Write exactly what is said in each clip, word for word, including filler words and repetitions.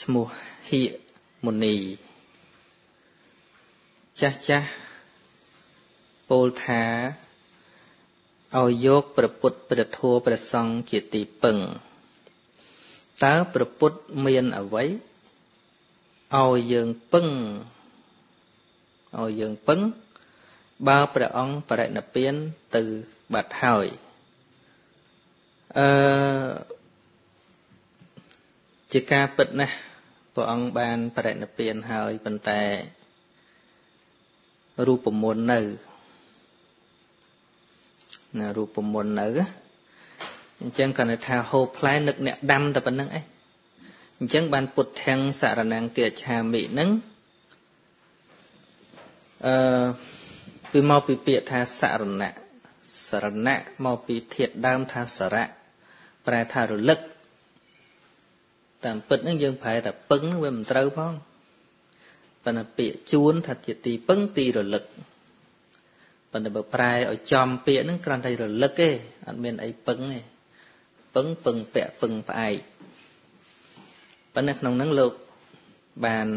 ឈ្មោះហិមុនីចាស់ចាស់ពោលថាឲ្យយកព្រះពុទ្ធព្រះធម៌ព្រះសង្ឃជាទីពឹងតើព្រះពុទ្ធមានអ្វីឲ្យយើងពឹងឲ្យយើងពឹងបើព្រះអង្គបរិនិព្វានទៅបាត់ហើយអឺជាការពិតណាស់ព្រះអង្គបានបរិនិព្វានហើយប៉ុន្តែរូបមន្តនៅណារូបមន្តនៅអញ្ចឹងគាត់ថាហូបផ្លែនឹកអ្នកដាំតែប៉ុណ្្នឹងឯងអញ្ចឹងបានពុទ្ធាំងសរណង្គិច្ឆាមិហ្នឹងអឺពីមកពីពាក្យថាសរណៈសរណៈមកពីធាតុដើមថាសរៈប្រែថារលឹកតាមពិតហ្នឹងយើងប្រែថាពឹងហ្នឹងវាមិនត្រូវផងប៉ុន្តែពាក្យជួនថាជាទីពឹងទីរលឹកប៉ុន្តែបើប្រែឲ្យចំពាក្យហ្នឹងគ្រាន់តែរលឹកទេអត់មានអីពឹងទេពឹងពឹងពាក់ពឹងផ្អែកប៉ុន្តែក្នុងហ្នឹងលោកបាន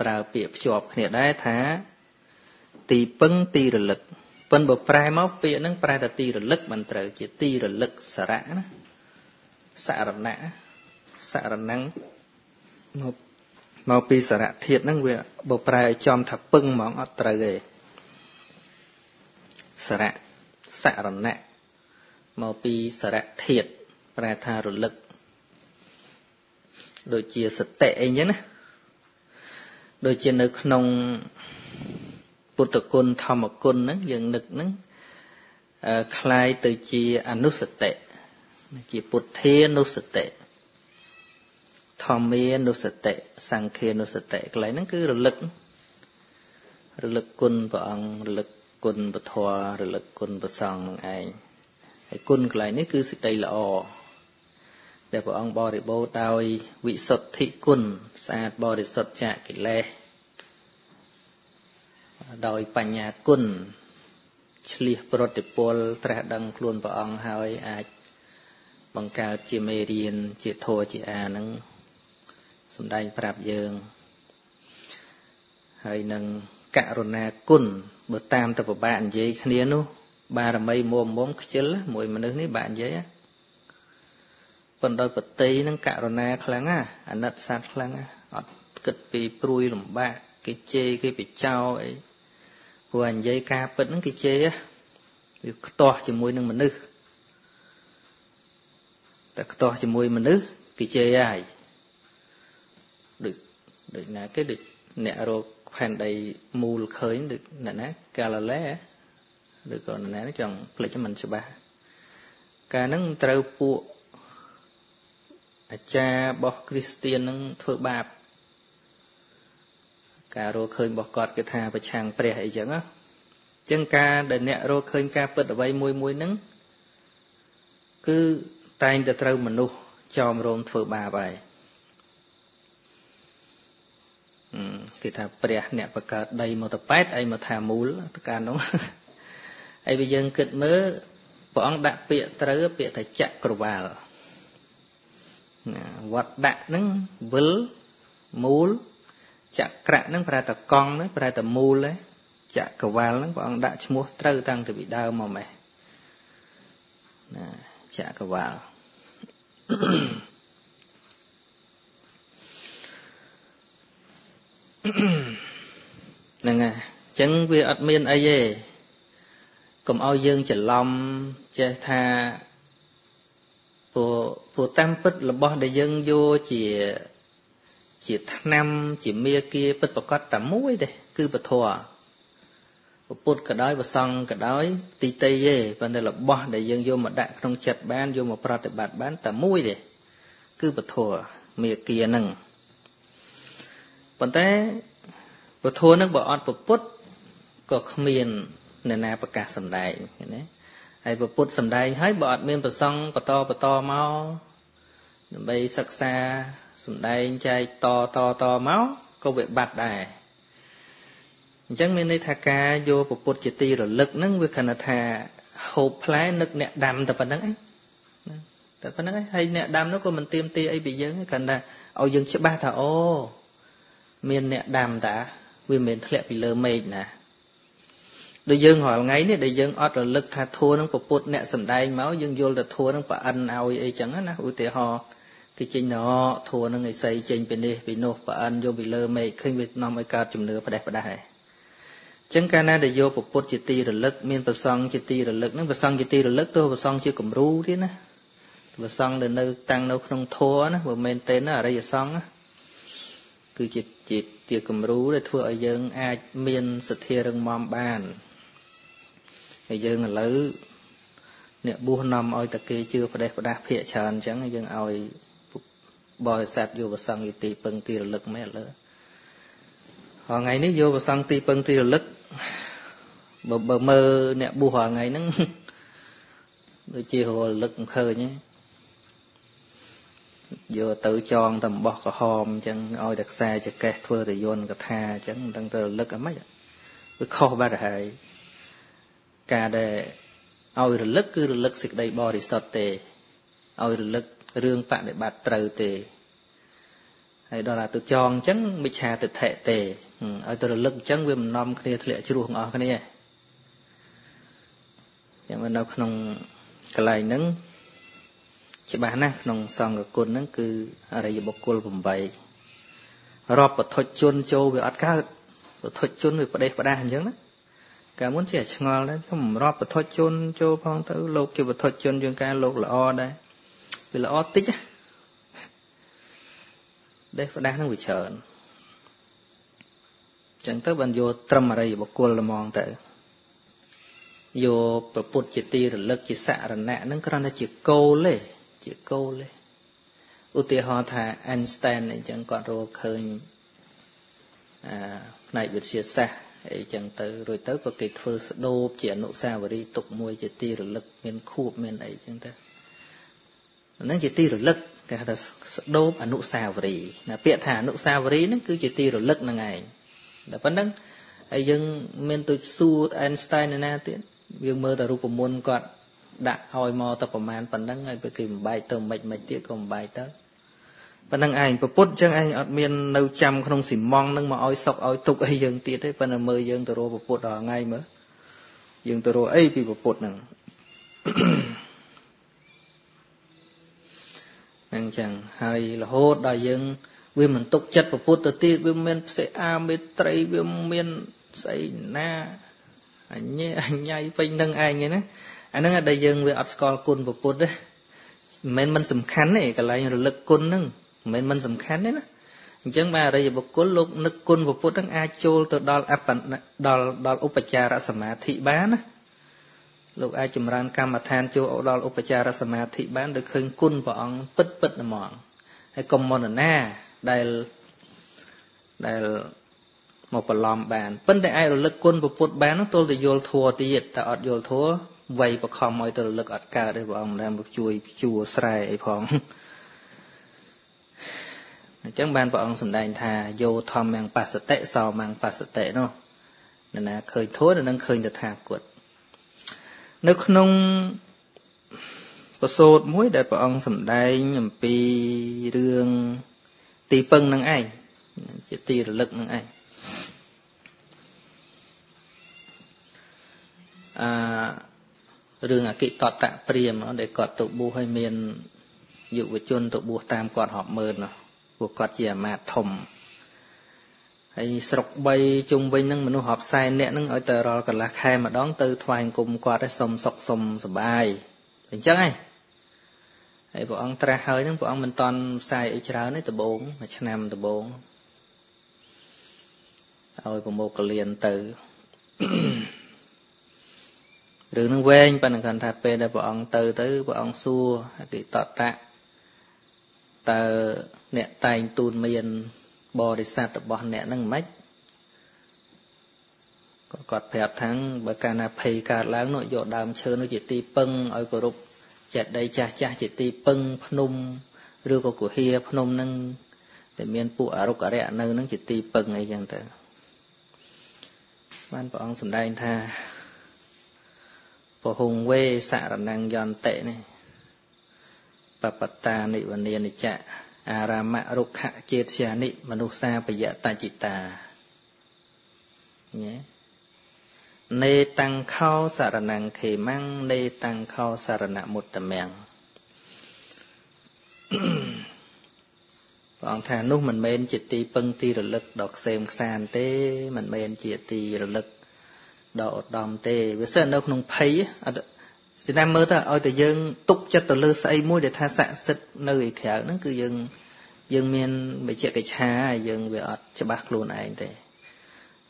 ប្រើពាក្យភ្ជាប់គ្នាដែរថាទីពឹងទីរលឹកប៉ុន្តែបើប្រែមកពាក្យហ្នឹងប្រែថាទីរលឹកមិនត្រូវជាទីរលឹកសរៈណាសរណៈសរណង្គមកមកពីសារៈធាតុហ្នឹងវាបើប្រែចំថាពឹងហ្មងអត់ត្រូវទេសារៈសរណៈមកពីសារៈធាតុប្រែថារលឹកដូចជាសតិអីចឹងណាដូចជានៅក្នុងពុទ្ធគុណធម្មគុណហ្នឹងយើងនឹកហ្នឹងคล้ายទៅជាអនុស្សតិជាពុទ្ធានុស្សតិធម្មានុស្សតិសង្ឃានុស្សតិកន្លែងហ្នឹងគឺរលឹករលឹកគុណព្រះអង្គរលឹកគុណពធរលឹកគុណព្រះសង្ឃនឹងឯងហើយគុណកន្លែងនេះគឺសេចក្តីល្អដែលព្រះអង្គបរិបូរដោយវិសុទ្ធិគុណស្អាតបរិសុទ្ធចាកកិលេសដោយបញ្ញាគុណឆ្លៀសប្រតិពលត្រាស់ដឹងខ្លួនព្រះអង្គហើយអាចបង្កើតជាមេរៀនជាធម៌ជាអានឹងសម្ដែងប្រាប់យើងហើយនឹងករុណាគុណបើតាមទៅពិបាកនិយាយគ្នានោះបារមីមុំមុំខ្ជិលមួយមនុស្សនេះបាក់និយាយប៉ុន្តែប្រតិនឹងករុណាខ្លាំងណាអាណិតសត្វខ្លាំងណាអត់គិតពីព្រួយលំបាកគេជេរគេបិចោលអីព្រោះនិយាយការពិតហ្នឹងគេជេរវាខ្ទាស់ជាមួយនឹងមនុស្សតែខ្ទាស់ជាមួយមនុស្សគេជេរហើយដូចដូចណាគេដូចអ្នករកផែនដីមូលឃើញដូចណាណាកាឡាឡេឬក៏ណាណាចង់ផ្លេចមិនច្បាស់ការហ្នឹងត្រូវពួកអាចារ្យរបស់គ្រីស្ទៀនហ្នឹងធ្វើបាបការរកឃើញរបស់គាត់គេថាប្រឆាំងព្រះអីចឹងណាអញ្ចឹងការដែលអ្នករកឃើញការពិតអ្វីមួយមួយហ្នឹងគឺតែងតែត្រូវមនុស្សចោមរោមធ្វើបាបហើយគេថាព្រះអ្នកបង្កើតដីមកតប៉ែតអីមកថាមូលតកាលនោះហើយវាយើងគិតមើលព្រះអង្គដាក់ពាក្យត្រូវពាក្យថាចក្រវាលណាវត្តដាក់ហ្នឹងវិលមូលចក្រៈហ្នឹងប្រែតកង់ហ្នឹងប្រែតមូលចក្រវាលហ្នឹងព្រះអង្គដាក់ឈ្មោះត្រូវតាំងពីដើមមកម៉េះណាចក្រវាលហ្នឹងហើយអញ្ចឹងវាអត់មានអីទេកុំឲ្យយើងច្រឡំចេះថាព្រោះព្រោះតាមពិតរបស់ដែលយើងយកជាជាឆ្នាំជាមាគាពិតប្រកបតែមួយទេគឺពធពុទ្ធក៏ដោយប្រសង្ឃក៏ដោយទីតីទេប៉ុន្តែរបស់ដែលយើងយកមកដាក់ក្នុងចិត្តបានយកមកប្រតិបត្តិបានតែមួយទេគឺពធមាគាហ្នឹងប៉ុន្តែពធហ្នឹងបើអត់ពុទ្ធក៏គ្មានអ្នកណាប្រកាសសម្ដែងណាហើយពុទ្ធសម្ដែងហើយបើអត់មានប្រសង្ឃបន្តបន្តមកដើម្បីសិក្សាសម្ដែងចែកតតតមកក៏វិបត្តិដែរអញ្ចឹងមានន័យថាការយកពុទ្ធជាទីរលឹកហ្នឹងវាគ្រាន់តែថាហូបផ្លែនឹកអ្នកដាំតែប៉ុណ្្នឹងឯង แต่เพราะนั้นให้เนี่ยดำนั่นก็มันเตรียมตีไอ้ปีเยอะกันนะเอายังเชื่อบ้าถ้าโอ้เมียนเนี่ยดำแต่วิเมียนทะเลปีเลอเมย์นะโดยยังหอยไงเนี่ยโดยยังอดระลึกถ้าทัวนั่งปวดเนี่ยสำได้เมายังโยนแต่ทัวนั่งปะอันเอาไอ้จังนะอุติหอcái trên nó thua nó người xây trên bên đây bị nô và ăn vô bị lơ mày khi bị nằm ở cao chùm nửa và đẹp và đại chẳng cái này để vô một bột chì ti rồi lật miên và xong chì ti rồi lật nó và xong chì ti rồi lật tôi và xong chưa cầm rú thế nè và xong để nơi tăng đâu không thua nó và men tên nó ở đây là xong á cứ chì chì chì cầm rú để thua ở dân ai miên sệt thia rừng mom bàn ở dân là lứ nè bu nằm oi ta kia chưa và đẹp và đại phệ trần chẳng dân oi bòi sạt vô vào sông thì tì bưng tì lực mấy lỡ họ ngày nấy vô vào sông tì bưng tì lực bờ bờ mơ nè bu họ ngày nắng đôi chi hồ lực khơi nhé vừa tự tròn tầm bọt cả hòm chẳng oi đặt xa chặt kẹt thưa thì vô cả tha chẳng tăng tờ lực ở mấy cứ kho ba đại cả để oi lực cứ lực xịt đầy bò thì sọt tề oi lực rương bạn để bạt trừ tề, hay đó là tôi chọn chấn bị trà tự thể tề, ở tôi lực chấn với mình nom kia lệ chưa ruộng ở cái này, nhưng mà nó không cái này nứng, chỉ bán á, không xong cái côn nứng cứ ở đây bọc côn bầm bầy, rọp và thổi chôn châu về ắt cá, và thổi chôn về bờ đây bờ đa hình giống đó, cả muốn trẻ ngon đấy, không rọp và thổi chôn châu phong tử lục kêu và thổi chôn chôn cá lục là o đây. Vì là ớt tích á. Đấy phải đáng nó bị chờ. Chẳng tới bạn vô trầm ở đây bọc cua là mòn tới. Vô bà bột chì ti rồi lực chì xạ rồi nạ. Nâng có ra chì câu lê. Chì câu lê. Ưu tì hoa thà Einstein này chẳng còn rô khơi. Này bị chìa xa. Chẳng tới rồi tới có kịch phương đô chìa nụ xa và đi tục mùi chì ti rồi lực. Mình khuộp mình ấy chẳng tới. Nên chỉ ti rồi lực cái là đốm ở nụ xào vậy là bịa thả nụ xào vậy nó cứ chỉ ti rồi lực là ngày là vấn đăng ai dân men tôi su Einstein này na tiễn dương mơ ta ru của muôn còn đã hỏi mò tập của màn vấn đăng ai với kìm bài tờ mệt mệt tiễn còn bài tớ vấn đăng ai và put chẳng ai ở miền nâu chăm không xỉ mong nâng mà oi sọc oi tục ai dân tiễn đấy vấn là mơ dân ta ru và put ở ngay mới dân ta ru ấy vì và put nè năng chẳng hay là hốt đại dương viêm mình tục chất và phút tự ti viêm men sẽ a mê tây viêm men say na anh nhé anh nhai phanh nâng ai nghe nè anh nâng đại dương về abscol côn và phút đấy men mình sầm khán này cả lại lực côn nâng men mình sầm khán đấy nè chẳng mà đây bậc côn lục lực côn và phút đang ai chôl từ đòn áp bản đòn đòn upachara samatthi bán lúc ai chìm ran cam mà than chưa ở đó upachara samatthi bán được khơi cún và ông bứt bứt là mòn hay cầm mòn ở na đây đây một phần lòm bàn vấn đề ai rồi lực cún và bột bán nó tôi thì vô thua tiệt ta ở vô thua vậy và không ai từ lực ở cả đây và ông làm một chuôi chua sài phong chẳng bàn và ông sầm đành thà vô thom mang pa sệt tệ sò mang pa sệt tệ nó nên là khơi thua nên đang khơi được thà cuột nếu không có sốt mũi đại bảo ông sầm đai nhầm pi đường tì pưng năng ai chỉ tì lực năng ai à đường à kỵ tọt tạ priềm nó để cọt tụ bu hơi miền dụ với chôn tụ bu tam cọt họp mờn nó buộc cọt gì mà thầm hay sọc bay chung với nâng mình nó họp sai nè nâng ở tờ rồi còn là khai mà đón từ thoáng cùng qua tới sông sọc sông sầm bài thì chắc ấy hay bọn ông tra hơi nâng bọn ông mình toàn sai ít ráo nấy từ bốn mà chăn nằm từ bốn rồi bọn một liền từ rồi nâng quen bạn cần thà pe để bọn ông từ tới bọn ông xua thì tọt tạ tờ nè tay tuôn miền bò đi sát tập bò nẹt nâng mách còn cọt phèp thắng bởi cả na phì cả láng nội dọ đàm chơi nó chỉ ti pưng ở cổ rục chẹt đây cha cha chỉ ti pưng phun rêu cổ của hia phun nâng để miền phụ ở rục ở rẹ nơi nâng chỉ ti pưng này chẳng thế ban bọn sùng đai tha bỏ hùng quê xạ là năng giòn tệ này Papata ni vani ni cha Arama rukha chetya ni manusa payata citta Nê tăng khao saranang khê mang Nê tăng khao saranang một tầm mẹng Bọn thà nút mình mên chị ti bưng ti rồi lực đọc xem sàn tế Mình mên chị ti rồi lực đọc đòm tế Vì sao nó không thấy Chị ta mơ ta ôi ta dân túc cho tờ lư xây mùi để tha sạ xích nơi khéo nó cứ dân dân miên bị chạy cái cha dân bị ọt cho bác luôn anh tế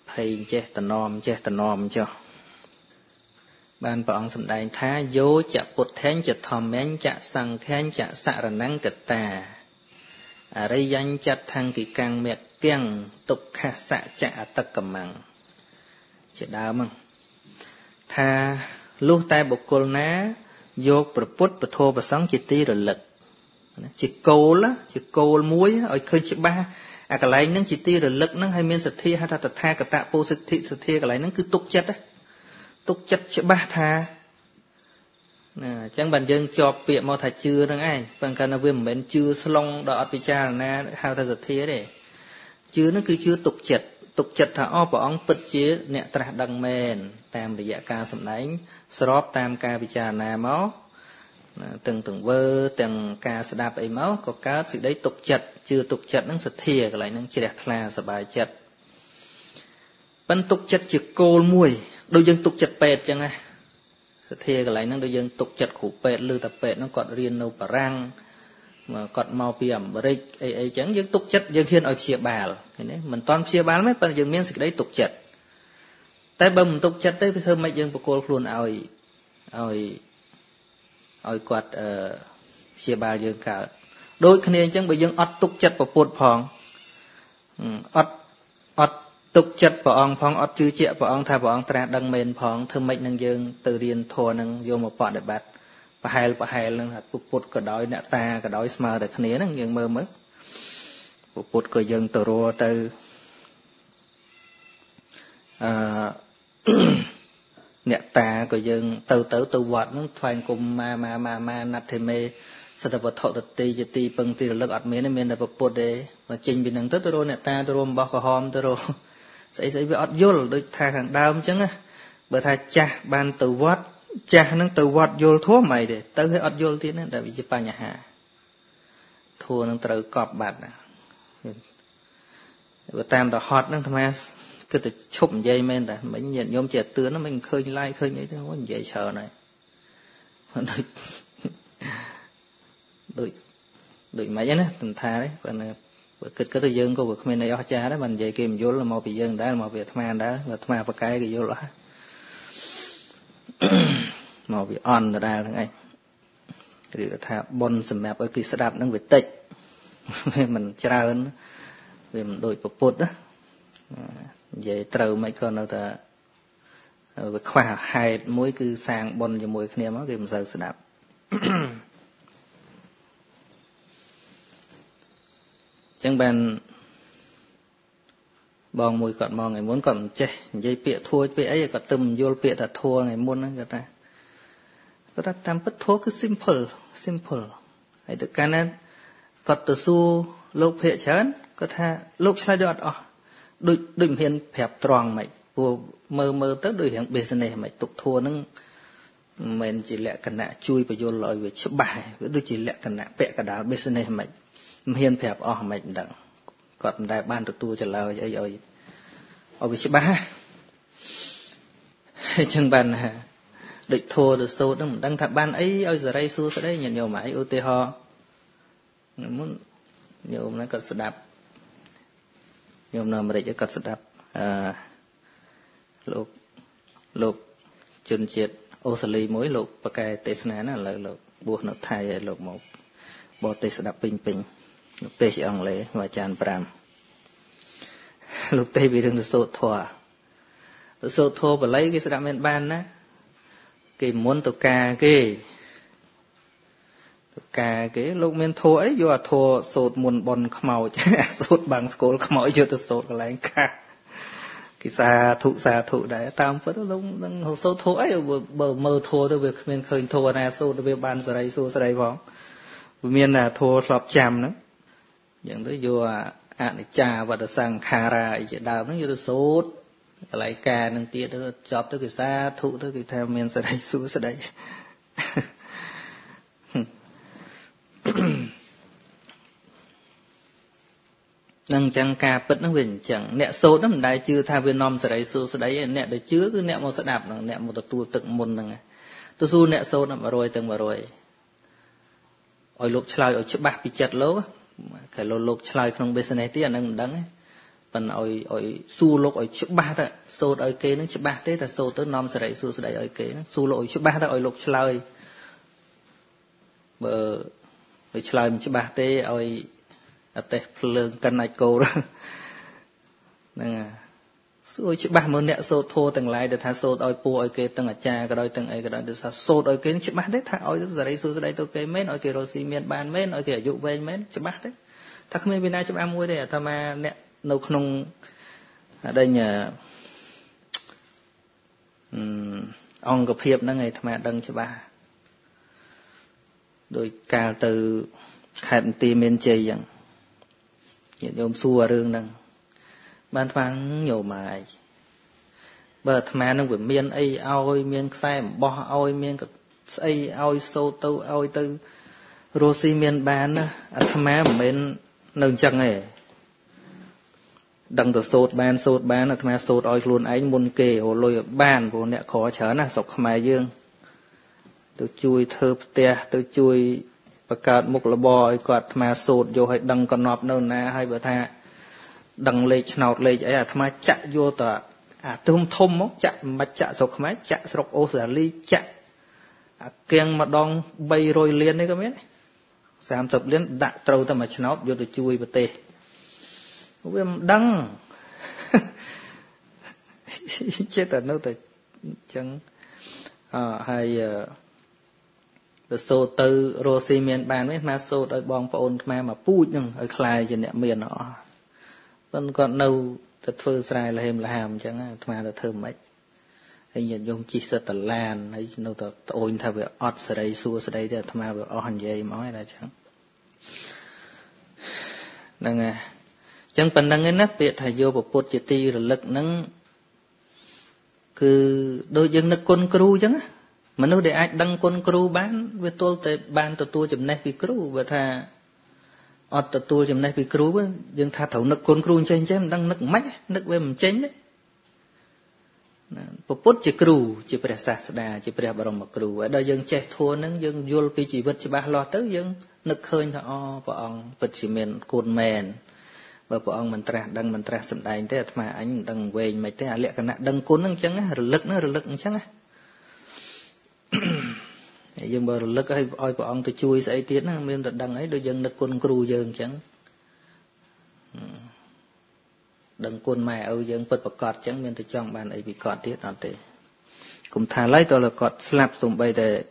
Thầy chết tà nòm chết tà nòm cho Bạn bọn xâm đành thá dô chạ bột thánh chạ thòm mến chạ sang khánh chạ sạ rà năng kịch tà Ở đây danh chạ thăng kỳ càng mẹ kiêng tục khá sạ chạ tắc cầm mặn Chạ đá mặn Thà lúc tay bộ cô ná dô bà bút bà thô bà sống chì tí rồi lực Chì cô lá chì cô muối ôi khơi chì ba À cái này nó chỉ tiêu được lực nó hay miên sạch thi hay ta thật tha cái tạ bố sạch thi sạch thi cái này nó cứ túc chất á Túc chất chứ ba tha Chẳng bàn dân cho biện mô thạch chưa nâng ai Bằng cả nó viên mến chưa xong đọt bị cha là nà hào ta sạch thi á để Chứ nó cứ chưa túc chất Túc chất thả ơ bỏ ống bật chứ nẹ trả đăng mền Tam bị dạ ca sầm đánh Srop tam ca bị cha nà máu Từng từng vơ từng ca sạch đạp ấy máu Có cá sự đấy túc chất Chưa tục chất nâng sạch thịa cái này nâng chỉ đẹp là sạch bài chất Bánh tục chất chứa cô mùi Đôi dân tục chất bệt chẳng ai Sạch thịa cái này nâng đôi dân tục chất khủ bệt Lưu tập bệt nó còn riêng nâu bà răng Mà còn mau bì ẩm bà rích Ê ê chẳng dân tục chất dân hiên ôi phía bà Mình toàn phía bà mấy bà dân miên sạch đấy tục chất Tại bà mình tục chất đấy Thơ mấy dân bà cô luôn ôi Ôi Ôi quạt Phía bà dân cả Đôi khi này chẳng bởi dân ọt tục chất vào bột phòng ọt tục chất vào ông phòng ọt chư chịa vào ông thà vào ông ta đăng mên phòng thơm mệnh nâng dân từ điên thua nâng vô một bọn để bạch bà hài là bà hài là bột cỏ đói nạ ta cỏ đói mà được khá nâng dân mơ mơ bột cỏ dân tổ rô từ nạ ta cỏ dân tàu tàu tàu vọt nâng thoàn cùng ma ma ma ma nạp thề mê Sẽ tập vật thọ thật tì cho tì bằng tì lực ọt mến Mình tập vật bột đấy Và trình bình năng tất tôi rồi nè ta tôi rồi bỏ khỏi hôm tôi rồi Sẽ sẽ bị ọt vô là đôi thà khẳng đau không chăng á Bởi thà cha ban tàu vót Cha nâng tàu vót vô thua mày để Tớ hơi ọt vô tí nữa Đã bị chế ba nhà hạ Thua nâng tàu cọp bạt Bởi tam tàu hót nâng thầm á Cứ tàu chụp dây mên ta Mình nhận nhóm trẻ tướng nó mình khơi lai khơi như thế Không dễ sợ này Đuổi mấy á, tình tha đấy Bởi kịch cái tư dương của vực mình này ơ cha đấy Mình dạy kìm vô là một vị dương đó là một vị tham an đó Và tham an và cái cái vô lõ Một vị on ra ra thằng anh Điều thà bon sầm mẹp ở kì sạch đạp nâng về tịch Mình trả ơn Vì mình đuổi bộ bột đó Dạy trâu mấy con đâu ta Vì khoa hai mối cứ sang bon cho mối khăn em á Kì mình sạch đạp Chẳng bàn Bọn mùi còn mò ngày muốn còn chê Dây bịa thua bịa ấy còn tùm vô bịa thật thua ngày muốn á Các ta Các ta tam bất thua cứ simple Simple Hãy tự cả nên Còn tự xu lúc hệ chán Các ta lúc xa đọt Đừng hiền phẹp tròn mày Mơ mơ tất đuổi hiền business mày tục thua nâng Mình chỉ lẹ cả nạ chui và vô lời về chấp bài Đuổi chỉ lẹ cả nạ bẹ cả đá business mày Hãy subscribe cho kênh Ghiền Mì Gõ Để không bỏ lỡ những video hấp dẫn Lúc tế chỉ ông lấy và chàng Pram Lúc tế bị thương tôi sốt thua Tôi sốt thua và lấy cái sạch mẹn ban á Cái muốn tôi ca kì Tôi ca kì lúc mình thua ấy Vô à thua sốt muôn bòn khám màu chứ Sốt bằng sốt khám màu chứ tôi sốt lấy anh ca Cái xa thụ xa thụ đấy Tao không phải lúc sốt thua ấy Bờ mơ thua tôi việc mình khởi thua này Sốt tôi việc ban xa đây sốt xa đây vóng miền là thua sọp chạm lắm những thứ vừa ăn trà và sang khà ra chỉ đào nó như sốt lại cà nâng tiệt nó chọc tới cái xa thụ tới cái theo miền sẽ đây xuống sẽ đây nâng chăng ca bật nó bình chẳng nẹt sốt lắm đây chưa tha Việt Nam sẽ đây xuống sẽ đấy nẹt để chứa cứ nẹt một sẽ đạp nẹt một tụ tận môn nè tôi xu nẹt sốt lắm mà rồi từng mà rồi ôi lục chơi ôi chụp bạc bị chật lố cái lô lục chơi không biết này tiếc anh đắng ấy phần ôi ôi xu lục ôi chụp bạc thôi xô ôi kế nó chụp bạc thế là xô tới năm sẽ đẩy xô sẽ đẩy ôi kế xu lục chụp bạc thôi ôi lục chơi bờ ôi chơi mình chụp bạc thế ôi tệ lường cân này cô đó nè xô chụp bạc mới nẹt xô thô từng lại để thà xô ôi pu ôi kế từng ở cha cái đôi từng ấy cái đôi được sao xô ôi kế chụp bạc thế thà ôi giờ đây xô giờ đây tôi kế mến ôi kế rồi xi miên bàn mến ôi kế dụ về mến chụp bạc thế thà không biết bên ai chụp ăn mua đây thà mà nẹt nấu không ở đây nhà ông gặp hiệp nó ngày tham đăng cho bà đôi cả từ hẹn tìm bên chơi rằng những ông xua rương đằng ban phán nhiều mài bờ tham nó vừa miên ai oi miên sai bỏ oi miên cái ai oi sâu tâu oi tư rô si miên bán tham bên nâng chân này đằng từ sốt ban sốt ban là tham sốt oi luôn ánh môn kề hồ lôi bàn của nẹt khó chở nè sọc mai dương tôi chui thơ tia tôi chui bạc cát mục là bòi quạt tham sốt vô hay đằng còn nọp nôn nè hay bữa tha đằng lệ nọt lệ ấy à tham chạy vô tọt à tôi không thôm móc chạy mà chạy sọc mai chạy sọc ô giả ly chạy à keng mà đong bay rồi liền đấy các biết giảm tập liền đại trâu ta mà nọt vô tôi chui bờ tê em đăng chết ở đâu tại chẳng hay được số từ rosi miền bàn với ma số đôi bong phồn ma mà pui nhưng ở khai trên địa miền nọ vẫn còn nâu thật phơi xài là hềm là hàm chẳng ma là thơm ấy hay nhận dùng chỉ sợ tật lan hay nâu tật ôi thay về ọt sờ đây xua sờ đây thì ma về on dây mói là chẳng đang à chẳng phần năng ấy nắp biệt thầy vô bột bột ti rồi lực nâng cứ đôi dân nó con cừu chẳng á mà nó để ai đăng con cừu bán với tôi tới ban tụi tôi chấm này bị cừu và thà ọt tụi tôi chấm này bị cừu với dân thà thầu nực con cừu trên chứ mình đăng nực mách nực với mình chén đấy bột bột chỉ cừu chỉ phải sạch sẽ chỉ phải bảo đảm cừu ở đây dân che thua nâng dân vô vì chỉ vật chỉ ba lo tới dân nực hơi thà o và ông vật chỉ mền cồn mền và bọn ông mình tra đăng mình tra sầm đài thế mà anh đăng về mấy thế à lệ cái nạn đăng côn năng chăng á lực nó lực chăng á dân bờ lực ấy oi bọn ông tôi chui say tiếng á mình đăng ấy đôi dân lực côn cừu dân chăng đăng côn mày ơi dân bật bật cọt chăng mình tôi chọn bàn ấy bị cọt tiếc nọ tệ cũng thà lấy tôi là cọt slap sùng bay để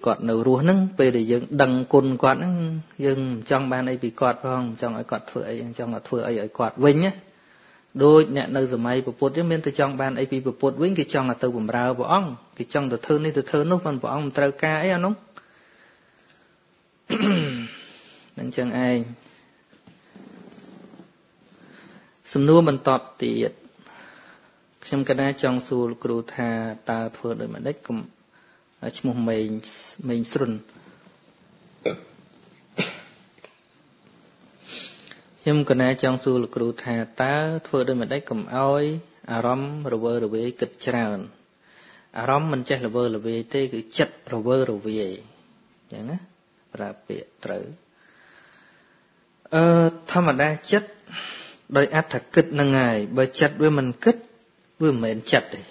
cọt nấu rùa nâng về để dừng đằng cồn cọt nâng dừng trong ban ấy bị cọt không trong ấy cọt phơi trong là phơi ấy ấy cọt vinh nhá đôi nhẹ nơi giờ máy bộ phốt chứ bên từ trong ban ấy bị bộ phốt vinh cái trong là từ bẩm rau bộ ong cái trong từ thơ này từ thơ nốt phần bộ ong trâu cá ấy anh đúng nâng chân ai sầm nua mình tọt tiệt xem cái này trong sùn cừu thà ta phơi đời mà đếch cũng chúng mình mình mình xuân nhưng cái này trong sưu lục đồ thà ta thưa đây mình đấy cầm oi arom rover rover kịch tràn arom mình chơi rover rover thế cái chất rover rover chẳng á là bị tử tham mà đa chất đôi át thật kịch năng ngày bởi chất với mình kịch với mình chất đấy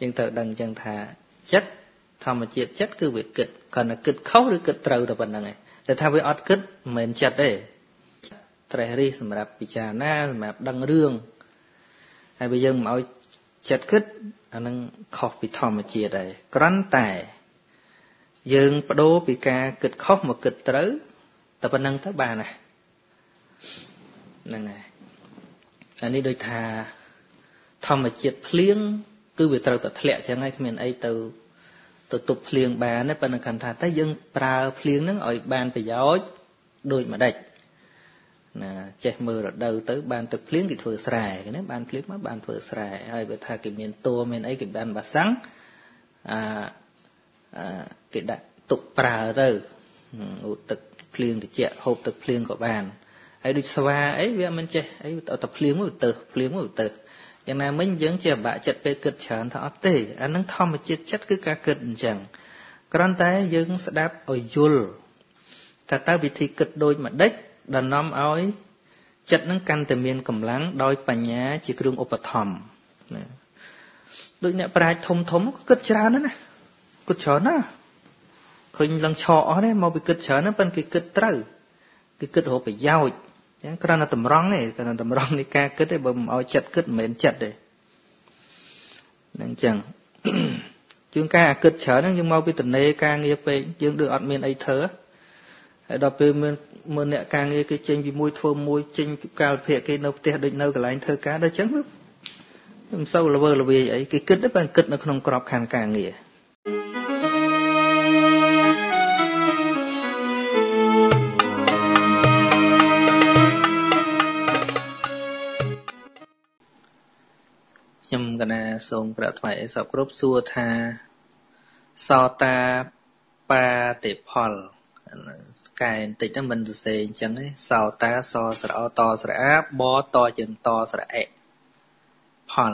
nhưng thật đằng chẳng thà chất tham mà chuyện chất cứ việc kịch còn là kịch khâu được kịch trâu tập này để tham với ót kịch mềm chặt đấy trời đi sầm rạp bị trà na mà đăng rương hay bây giờ mà ôi chặt kịch anh đang khóc bị tham mà chuyện đấy còn tại dừng đố bị ca kịch khóc mà kịch trâu tập năng tới bà này này này anh đi đôi thà tham mà chuyện liếng cứ việc trâu tật lẹ chẳng ai mình ấy từ tục liền bà nè bên cạnh thà tới dân bà liền nó ở bàn phải giỏi đôi mà đạch nè che mưa rồi đầu tới bàn tục liền cái phở sài cái nè bàn liền má bàn phở sài ai bữa thà cái miền tua miền ấy cái bàn bà sáng à cái đại tục bà rồi tục liền thì che hộp tục liền của bàn ấy được sao ấy vậy mình che ấy tập liền mới từ liền mới từอย่างนั้นมันยังจะบะจัดไปเกิดฉันท้อเตะอันนั้นทอมจิตจัดคือการเกิดจังกรณแต่ยังสดับออยยุลแต่ตาวิธีเกิดโดยมาเด็กดันน้อมอ้อยจัดนั้นการแต่เมียนกำลังโดยปัญญาจิกรุงอุปธรรมโดยเนี่ยปลายทมทมก็เกิดฉันนั่นนะเกิดฉันนะเคยลังชอเนี่ยมาไปเกิดฉันนั้นเป็นกิเกิดเต้ากิเกิดหัวไปยาวcái là tầm rong này, cái là tầm rong này ca kết đấy bầm ao chặt kết mền chặt đấy, năng chẳng, chương ca kết chở năng nhưng mau bị tận này ca nghe về chương được ăn mền ấy thớ, đọc về mền mền này ca nghe cái trên bị môi thô môi trên cao phệ cái nâu tè đôi nâu cái lái thớ cá đó trắng lắm, hôm sau là vờ là về ấy cái kết đấy bằng kết nó không có khăn ca nghe. Nhâm gana song grat phải sắp group sua tha so ta pa tệ phol cái tịnh nó mình sẽ chẳng ấy so ta so sra to sra bo to chừng to sra e phol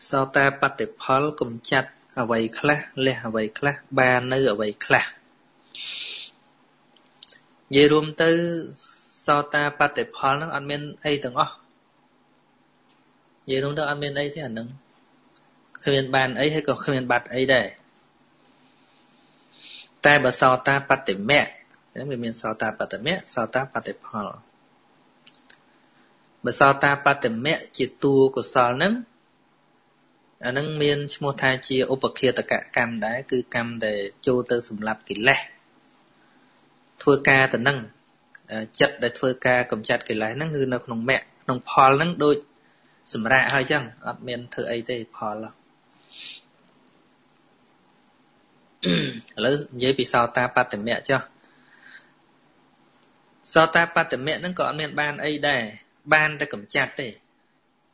so ta pa tệ phol cùng chặt ở vậy khla lẽ ở vậy khla ba nơi ở vậy khla về rùm tư so ta pa tệ phol nó ăn men ai từng ó vậy đúng đó anh bên ấy thế anh đúng khi bên bàn ấy hay còn khi bên bạt ấy đây ta bờ sò ta bạt để mẹ nếu người miền sò ta bạt để mẹ sò ta bạt để phò bờ sò ta bạt để mẹ chỉ tu của sò nấm anh nâng miền mua thai chia ôp kia tất cả cam đấy cứ cam để châu tơ sủng lạp kỹ lẻ thua ca tận nâng chặt để thua ca cầm chặt kỹ lẻ nâng người nào nông mẹ nông phò nâng đôi sầm rạ hơi chăng, ở miền thử ấy thì phò lắm. Lấy dễ bị sao ta bắt từ mẹ chưa? Sao ta bắt từ mẹ nó có miền ban ấy đây, ban ta cầm chặt đi,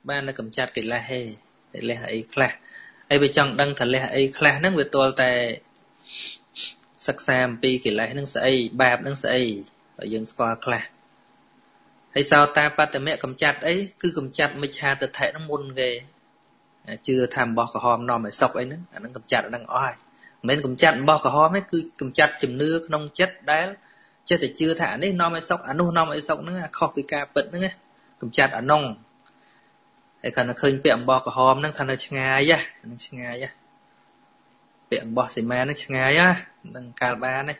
ban ta cầm chặt cái là he, cái là ấy kha, ấy bị chăng đăng thật là ấy kha, nó về tôi tại sắc sam pi cái là nó sẽ ấy, bạp nó sẽ ấy, ở dân spa kha. Hay sao ta bắt từ mẹ cầm chặt ấy cứ cầm chặt mới cha từ thể nó muôn ghê à, chưa tham bò cả hòm nòm phải sọc ấy nữa à, nó cầm chặt nó đang oai mấy cầm chặt bò cả hòm ấy cứ cầm chặt chìm nước nông chết đá chết thì chưa thả đấy nòm phải sọc à nô nòm phải sọc nữa khó bị ca bận nữa cầm chặt ở nông hay còn là khơi bẹm bò cả hòm nó thành là ngay á nó ngay á bẹm bò xì má nó ngay á đang cà ba này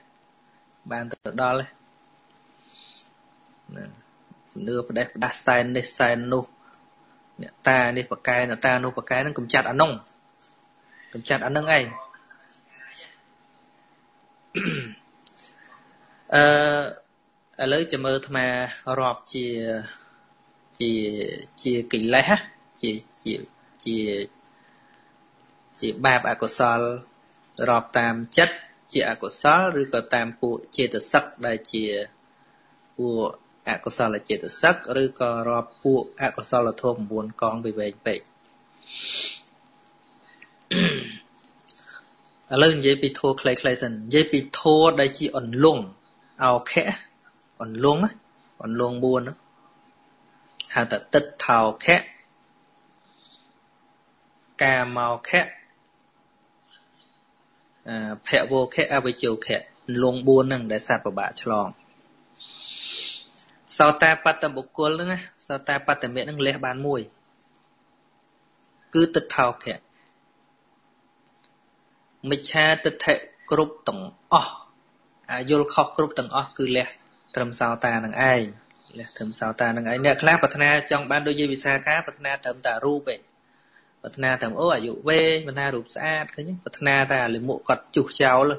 bàn từ đó lên nè nửa đây đặt sai đây sai nô ta đây bậc cái là ta nô bậc cái nó cầm chặt ăn nông cầm chặt ăn nông anh ở lưới chợ mơ mà rọp chỉ chỉ chỉ kỹ lệ ha chỉ chỉ chỉ chỉ ba bạc của sol rọp tam chất chỉ à của sol rồi còn tam phụ chỉ từ sắc đây chỉ của à có sao là chết sắc rồi có rò phụ à có sao là thôm buồn con về về vậy lần dễ bị thua clay clay dần dễ bị thua đây chỉ ẩn luồng ao khẽ ẩn luồng á ẩn luồng buồn á hà ta tích thào khẽ cà màu khẽ à phẹ vô khẽ à với chiều khẽ luồng buồn nè để sạt vào bã chòi sao ta bắt tầm bộc côn nữa sao ta bắt tầm mẹ đang lé bàn môi cứ tịch thao khẽ mình cha tịch thệ group tầng o à vô khóc group tầng o cứ lé thầm sao ta đang ai lé thầm sao ta đang ai nè clap patna trong ban đôi dây visa cá patna thầm ta ru về patna thầm ô à dụ về patna rụp sát cái nhá patna ta lấy mộ cọt chụp cháo luôn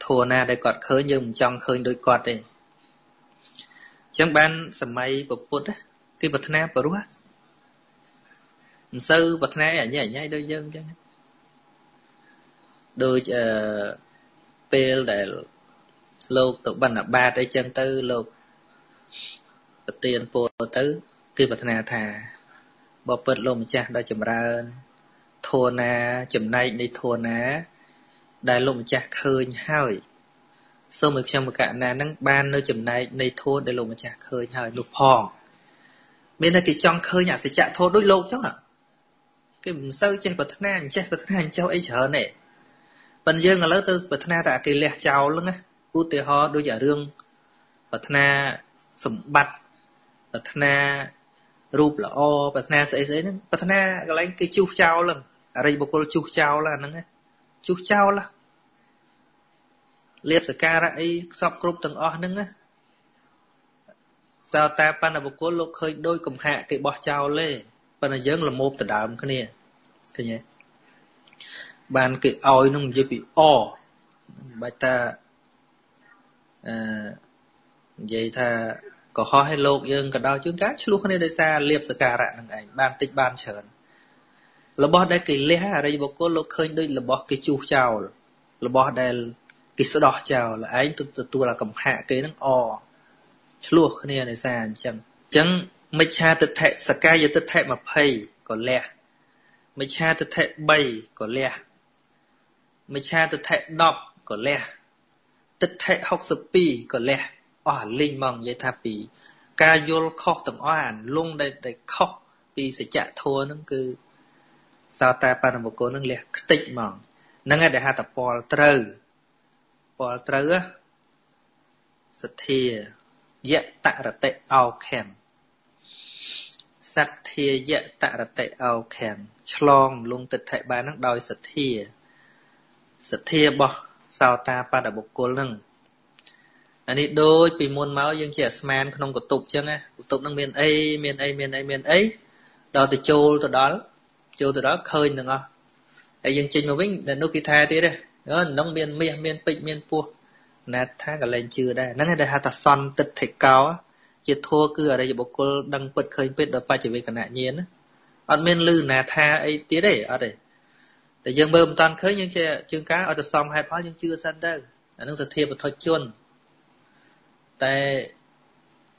thua na đây cọt khơi nhưng trong khơi đôi cọt này chẳng ban sầm mây bột bột á cái bột na bột rúa sư bột na à nhảy nhảy đôi chân chứ đôi peel để lột tụ bẩn là ba tới chân tư lột tiền bùa tứ kia bật nà thà bỏ bật lồng cha đôi chấm ra thua nà chấm này đi thua nà đại lồng cha khơi hơi số một trăm một cả nà nắng ban nơi chấm này đi thua đại lồng cha khơi hơi lục hòn bên đây thì trong khơi nhà sẽ chạm thua đôi lột chứ ạ cái mình sơ chơi bật nà chơi bật nà chơi ấy chở này bình dương ở lớp tư bật nà đã kỳ lẹ chào luôn á ưu thế họ đôi giả riêng bật nà sủng bạch bật na rùp là o bật na sấy sấy nó bật na cái cái chu chao lần ở đây bồ câu chu chao là nó nghe chu chao là liệp sờ ca ra ấy sọc group từng o nó nghe sao ta pan là bồ câu lục khơi đôi cùng hạ cái bọ chao lên pan là giống là một từ đàm cái này cái nhé bàn cái oi nó dễ bị o bài ta vậy ta có ho hay lột dương cả đau chương cá luôn không nên đây xa liệp sự cà rạn ảnh ban tích ban chờn là bỏ đây cái lê ha đây bố cô lột khơi đây là bỏ cái chu chào là bỏ đây cái sữa đỏ chào là ấy từ từ từ là cầm hạ cái nó o luôn không nên đây xa chẳng chẳng mấy cha tự thệ sạc ca giờ tự thệ mà phây có lẹ mấy cha tự thệ bay có lẹ mấy cha tự thệ đọc có lẹ tự thệ học sự pi có lẹ ở linh mong vậy thà bị ca vô khóc từng oan luôn đây để khóc vì sẽ trả thua nó cứ sao ta pa một cô nó liệt tịnh mong nó nghe để hạ tập pol trừ pol trừ á sát thia dạ tạ rập tệ ao kèm sát thia dạ tạ rập tệ ao kèm chlong luôn tịch thệ ba nó đòi sát thia sát thia bỏ sao ta pa được một cô nâng anh ấy đôi bị môn máu dân trẻ sman không có tục chứ nghe tục năng miền ấy miền ấy miền ấy miền ấy đó từ châu từ đó châu từ đó khơi được không ấy dân trình mà vĩnh là nô kỳ tha thế đây đó nông miền miền miền pịnh miền pua nát tha cả lên chưa đây nắng ngày đây hạ tạt son tịch thạch cao chỉ thua cứ ở đây chỉ bố cô đang bật khơi biết đôi ba chỉ về cả nạn nhiên á ở miền lư nát tha ấy thế đấy ở đây để dân bơm toàn khơi những trẻ chương cá ở tạt son hai pháo nhưng chưa san đâu anh đang sệt thiệp và thôi chuôn tại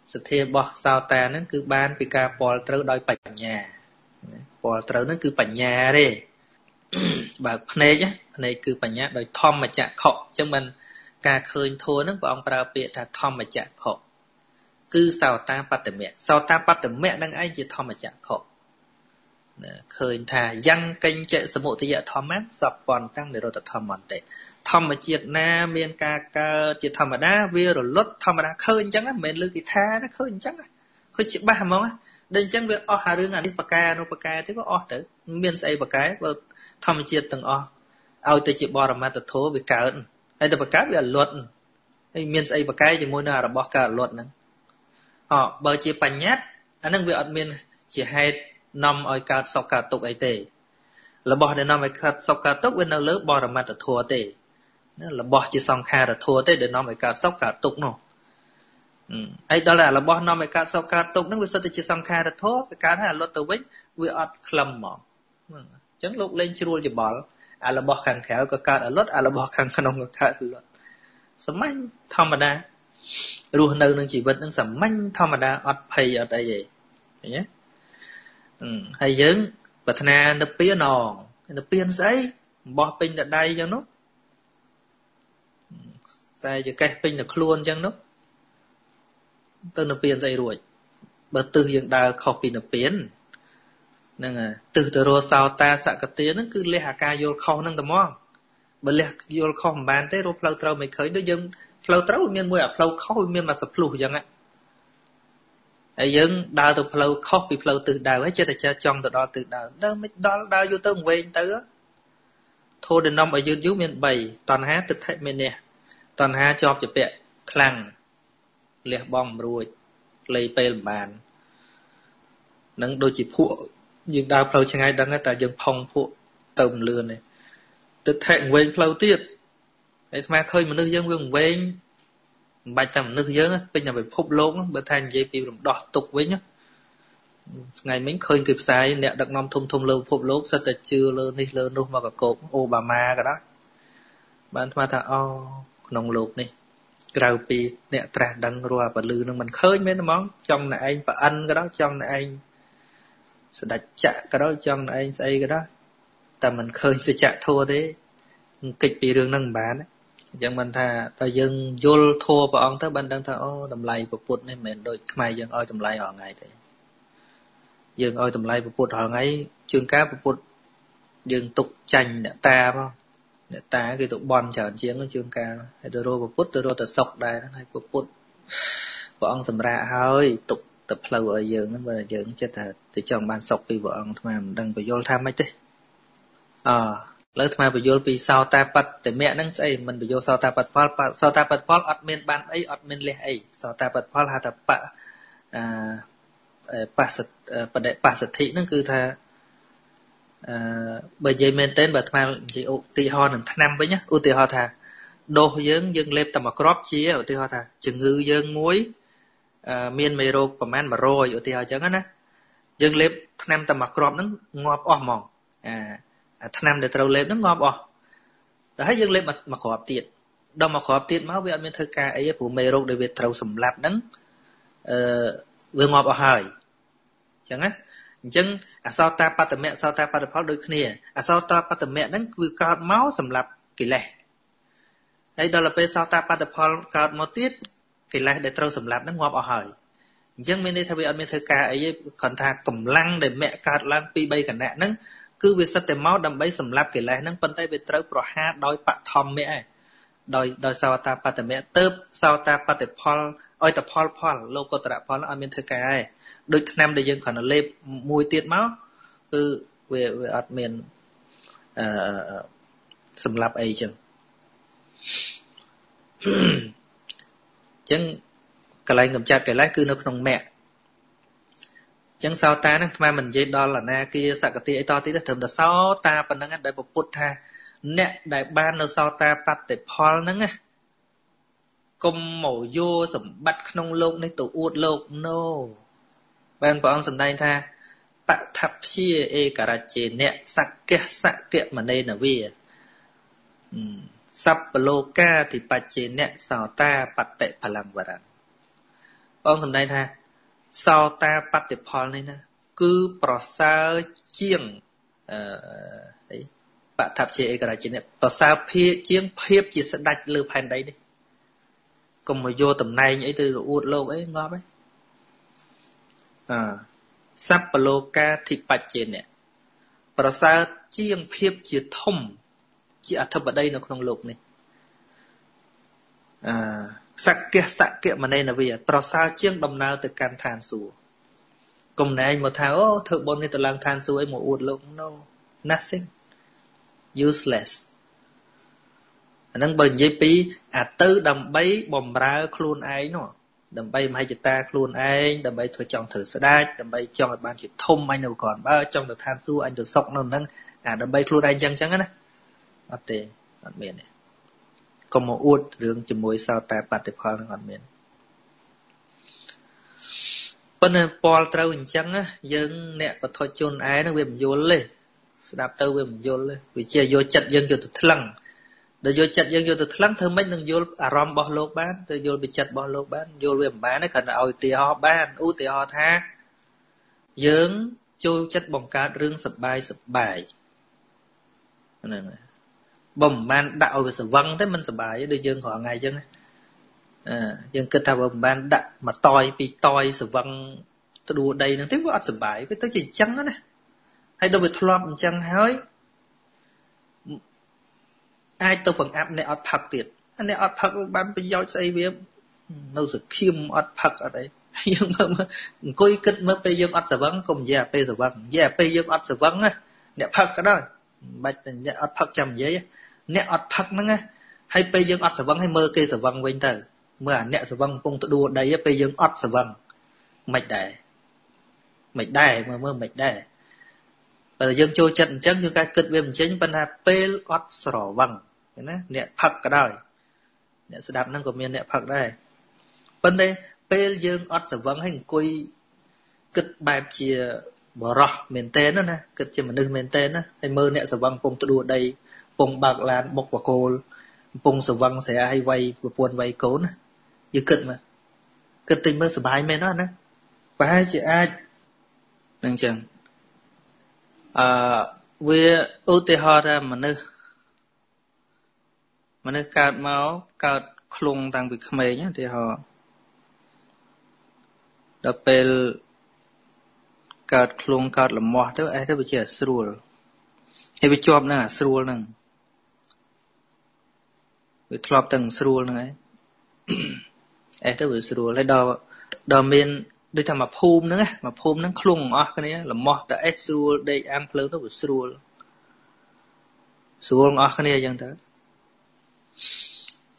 sự thi bỏ sao ta nó cứ ban vì ca bỏ trâu đòi bạch nhà bỏ trâu nó cứ bạch nhà đi bà này nhá này cứ bạch nhà đòi thom mà chạ khọ cho mình ca khơi thua nó của ông bà bịa thà thom mà chạ khọ cứ sao ta bắt từ mẹ sao ta bắt từ mẹ đang ai chỉ thom mà chạ khọ khơi thà dăng kênh chạy sớm muộn thì giờ thom mát sập còn tăng để rồi ta thom mòn tệ thầm mà triệt na miền ca ca triệt thầm mà đá vía rồi lót thầm mà đá khơi chẳng á miền lư kỳ tha nó khơi chẳng á khơi chỉ ba món á đơn chẳng việc o hà rương à đi bạc ca nô bạc ca thế có o tử miền say bạc cái và thầm triệt từng o ao từ chỉ bò làm ma từ thố bị cào ấy từ bạc cá bị lót ấy miền say bạc cái chỉ môi nào là bò cào lót nè họ bờ chỉ bành nhát anh đang việc ở miền chỉ hai năm oi cào sọc cào tục ấy tề là bò để năm ấy sọc cào tục với nâng lứa bò làm ma từ thua tề là bỏ chỉ xong kha là thua tới để nó mới cắt sóc cả tục nó, ấy đó là là bỏ nó mới cắt sóc cả tục nó vì sao tới chỉ xong kha là thua cái cá này lót tới vít vì ọt khầm mỏng, chẳng lúc lên chưa luôn chỉ bỏ, à là bỏ càng khéo có cắt ở lót, à là bỏ càng khôn có cắt ở lót, sắm manh thao mà đa, ruộng nông nông chỉ vật nông sắm manh thao mà đa ọt phầy ọt ai vậy, nhé, hay dứng, bật na nấp pía nòng, nấp pía giấy, bỏ pin đặt đây cho nó sai giờ cái pin là khluôn chăng nó, tôi là biến dây ruồi, bờ từ hiện đại học pin là biến, nên là từ từ rồi sao ta sạ cái tiếng nó cứ lê hà ca vô kho nâng tầm mong, bờ lê vô kho bàn tới rồi flow trâu mày khởi đứa dân flow trâu miền mui à flow kho miền mà sập lù chẳng ạ, ai dân đào từ flow kho bị flow từ đào hết chưa thì cha chọn từ đó từ đào, đó mới đó đào vô tới quên tới, thôi đến năm ở dân dưới miền bảy toàn hát từ thệ miền nè. Toàn hai chọc chụp bẹ khăng liệt bom ruồi lấy pe bàn nâng đôi chỉ phụ nhưng đào phơi chẳng ai đang ở tại dân phong phụ tầm lừa này tự thẹn quên phơi tiệt ấy mà khơi mà nước dân quên quên bài tầm nước dân á bây giờ phải phốp lốm bữa thành dây pin đỏ tục với nhá ngày mấy khơi kịp sai nẹt đặc năm thung thung lâu phốp lốm sao ta chưa lơ đi lơ luôn mà cả cột Obama cả đó Bạn thua ta o nồng lục này, cầu pi nẹt trà đằng rùa và lư nó mình khơi mấy nó món trong này anh và ăn cái đó trong này anh sẽ đặt chạ cái đó trong này anh xây cái đó, ta mình khơi sẽ chạ thua thế kịch bị đường nâng bán đấy, chẳng mình thà ta dừng vô thua và ông tới bên đang thà o tầm lầy và bột nên mình đôi mày dừng oi tầm lầy họ ngày đấy, dừng oi tầm lầy và bột họ ngày chương cá và bột dừng tục chành đã ta không? Ta cái tụ bom chở chiến của chương ca hay tôi rô bút tôi rô tôi sọc đây hay của bút vợ ông sầm ra hơi tục tập lâu ở giường nó vừa là giường chết thật thì chồng ban sọc vì vợ ông mà đừng phải vô tham mấy tí à lỡ tham phải vô vì sao ta bắt thì mẹ nó xây mình phải vô sao ta bắt phật sao ta bắt phật admin ban ấy admin lê ấy sao ta bắt phật hạt bạ à bạ sật bạ đệ bạ sật thị nó cứ thà bởi vì mình tên bởi thầm thì ưu tì hoa nâng tháng năm với nhá ưu tì hoa thà đô dân dân lệp tầm ở crop chia ưu tì hoa thà chừng ngư dân muối miên mê rô bà màn bà rô ưu tì hoa chẳng á dân lệp tháng năm tầm ở crop nó ngọp ổ mòn tháng năm để trâu lệp nó ngọp ổ đó hết dân lệp mà khó hợp tiệt đâu mà khó hợp tiệt máu với mình thơ ca ấy phụ mê rô để việc trâu sầm lạp nâng vừa ngọp ổ hời chẳng á chừng à sao ta bắt mẹ sao ta bắt pháo đôi kia à sao ta bắt mẹ nó cứ cào máu sầm lạp kì lẻ ấy đó là pe sao ta bắt pháo cào máu tiết kì lẻ để trâu sầm lạp nó ngọp ở hời chừng mình đi thay vì anh mình thưa ca ấy còn thà cầm lăng để mẹ cào lăng pi bay cả nẹt nó cứ việc sạch để máu đầm bấy sầm lạp kì lẻ nó phân tay về trâu pro ha đòi bạc thom mẹ đòi đòi sao ta bắt mẹ tớp sao ta bắt pháo ơi ta pháo pháo logo ta pháo anh mình thưa ca ấy đôi năm để dân còn là lép mùi tiết máu cứ về về ạt miền sầm lạp ấy chừng chừng cái này ngầm cha cái lái cứ nó không mẹ chừng sao ta nó mà mình dây đo là na kia sạc cái ấy to tí đó thường là sao ta phần năng đại bộ put ha nè đại ban nó sao ta bắt để phol năng á công mổ vô sầm bắt không lông này tụ uột lông no bạn bảo ông sẵn đây tha tạ thập chia e cả là chế nẹ sạc kia sạc kia mà đây là vì sắp lô ca thì bà chế nẹ sao ta bắt tệ phà làm vật ăn ông sẵn đây tha sao ta bắt tệ phò này nè cứ bỏ xa chiêng bà thập chia e cả là chế nẹ bỏ xa chiêng phép chỉ sẽ đạch lưu phàn đấy đi còn mà vô tầm này như ấy từ uột lô ấy ngọp ấy sắp lô ca thì bạch chế nè bà sao chiêng phép chế thông chế ạ thập ở đây nó không lục này sạc kia sạc kia mà đây là vì bà sao chiêng đồng nào từ can than xù cùng này anh một tháng ô oh, thượng bốn này từ làng than xù ấy một uột lục no nothing useless nâng bình dây phí ạ tư đầm bấy bòm ra khuôn ấy nó đầm bay mai ta luôn anh đầm bay thôi trong thử sẽ đai đầm bay trong ban chỉ thông anh đâu còn ba trong được than su anh được sọc nó nâng à đầm bay luôn anh chăng chăng á nè ở tề ở miền này còn một uất đường chìm muối sao ta bạt được phao ở miền bên này Paul trao hình chăng á dân nè và thôi chôn ái nó về mình vô lên đạp tàu về mình vô lên vì chia vô chặt dân vô từ thằng để vô chặt dân vô từ lắng thơm mấy nâng vô à rom bỏ lô bán để vô bị chặt bỏ lô bán vô liền bán nó cần là ôi tia ho bán u tia ho tha dướng chui chặt bồng cá rương sập bài sập bài bồng ban đạo về sập văng thế mình sập bài để dân họ ngày dân à dân cứ thà bồng ban đạo mà toi bị toi sập văng tôi đua đây nó tiếp với sập bài cái tới gì chăng đó nè hay đâu bị thua mình chăng hối ai tôi bằng áp này ọt phật tiệt anh này ọt phật ban bây giờ xây việc nấu sự khiêm ọt phật ở đây nhưng mà coi kịch mà bây giờ ọt sờ vắng cùng già bây giờ vắng già bây giờ ọt sờ vắng á nè phật cái đó bạch nè ọt phật chầm giấy nè ọt phật nó nghe hay bây giờ ọt sờ vắng hay mơ cây sờ vắng quên từ mơ à nè sờ vắng cùng tôi đua đây bây giờ ọt sờ vắng mệt đẻ mệt đẻ mà mơ mệt đẻ bây giờ chơi trận chắc như cái kịch về mình chính vấn hà pê ọt sờ vắng nè phật cái đời nè sự đạp năng của mình nè phật đây bên đây pel dương ọt sờ vắng hành quỳ kịch bài chia bỏ rọ miền tây nữa nè kịch chia mà nương miền tây nữa hay mơ nè sờ vắng vùng tự đua đây vùng bạc lan bọc và cồn Bông sầu văng sẽ hay vay buồn vay cố nè, dư cật mà cật tình mới sờ bài mày nó nè, bài chị ai đang chừng à về ưu tiên họ ra mà nữa mà nữa cào máu cào khung tăng bị khmê nhá thì họ đập bèl cào khung cào làm mỏ thế ai thế bị chết sưu hay bị chọc nè sưu nè bị chọc từng sưu nè ai thế bị sưu lấy đo đo men đôi thằng mà phun nữa á, mà phun nó khung à cái này là mỏ tại ai sưu đây ăn phơi nó bị sưu sưu à cái này chẳng thế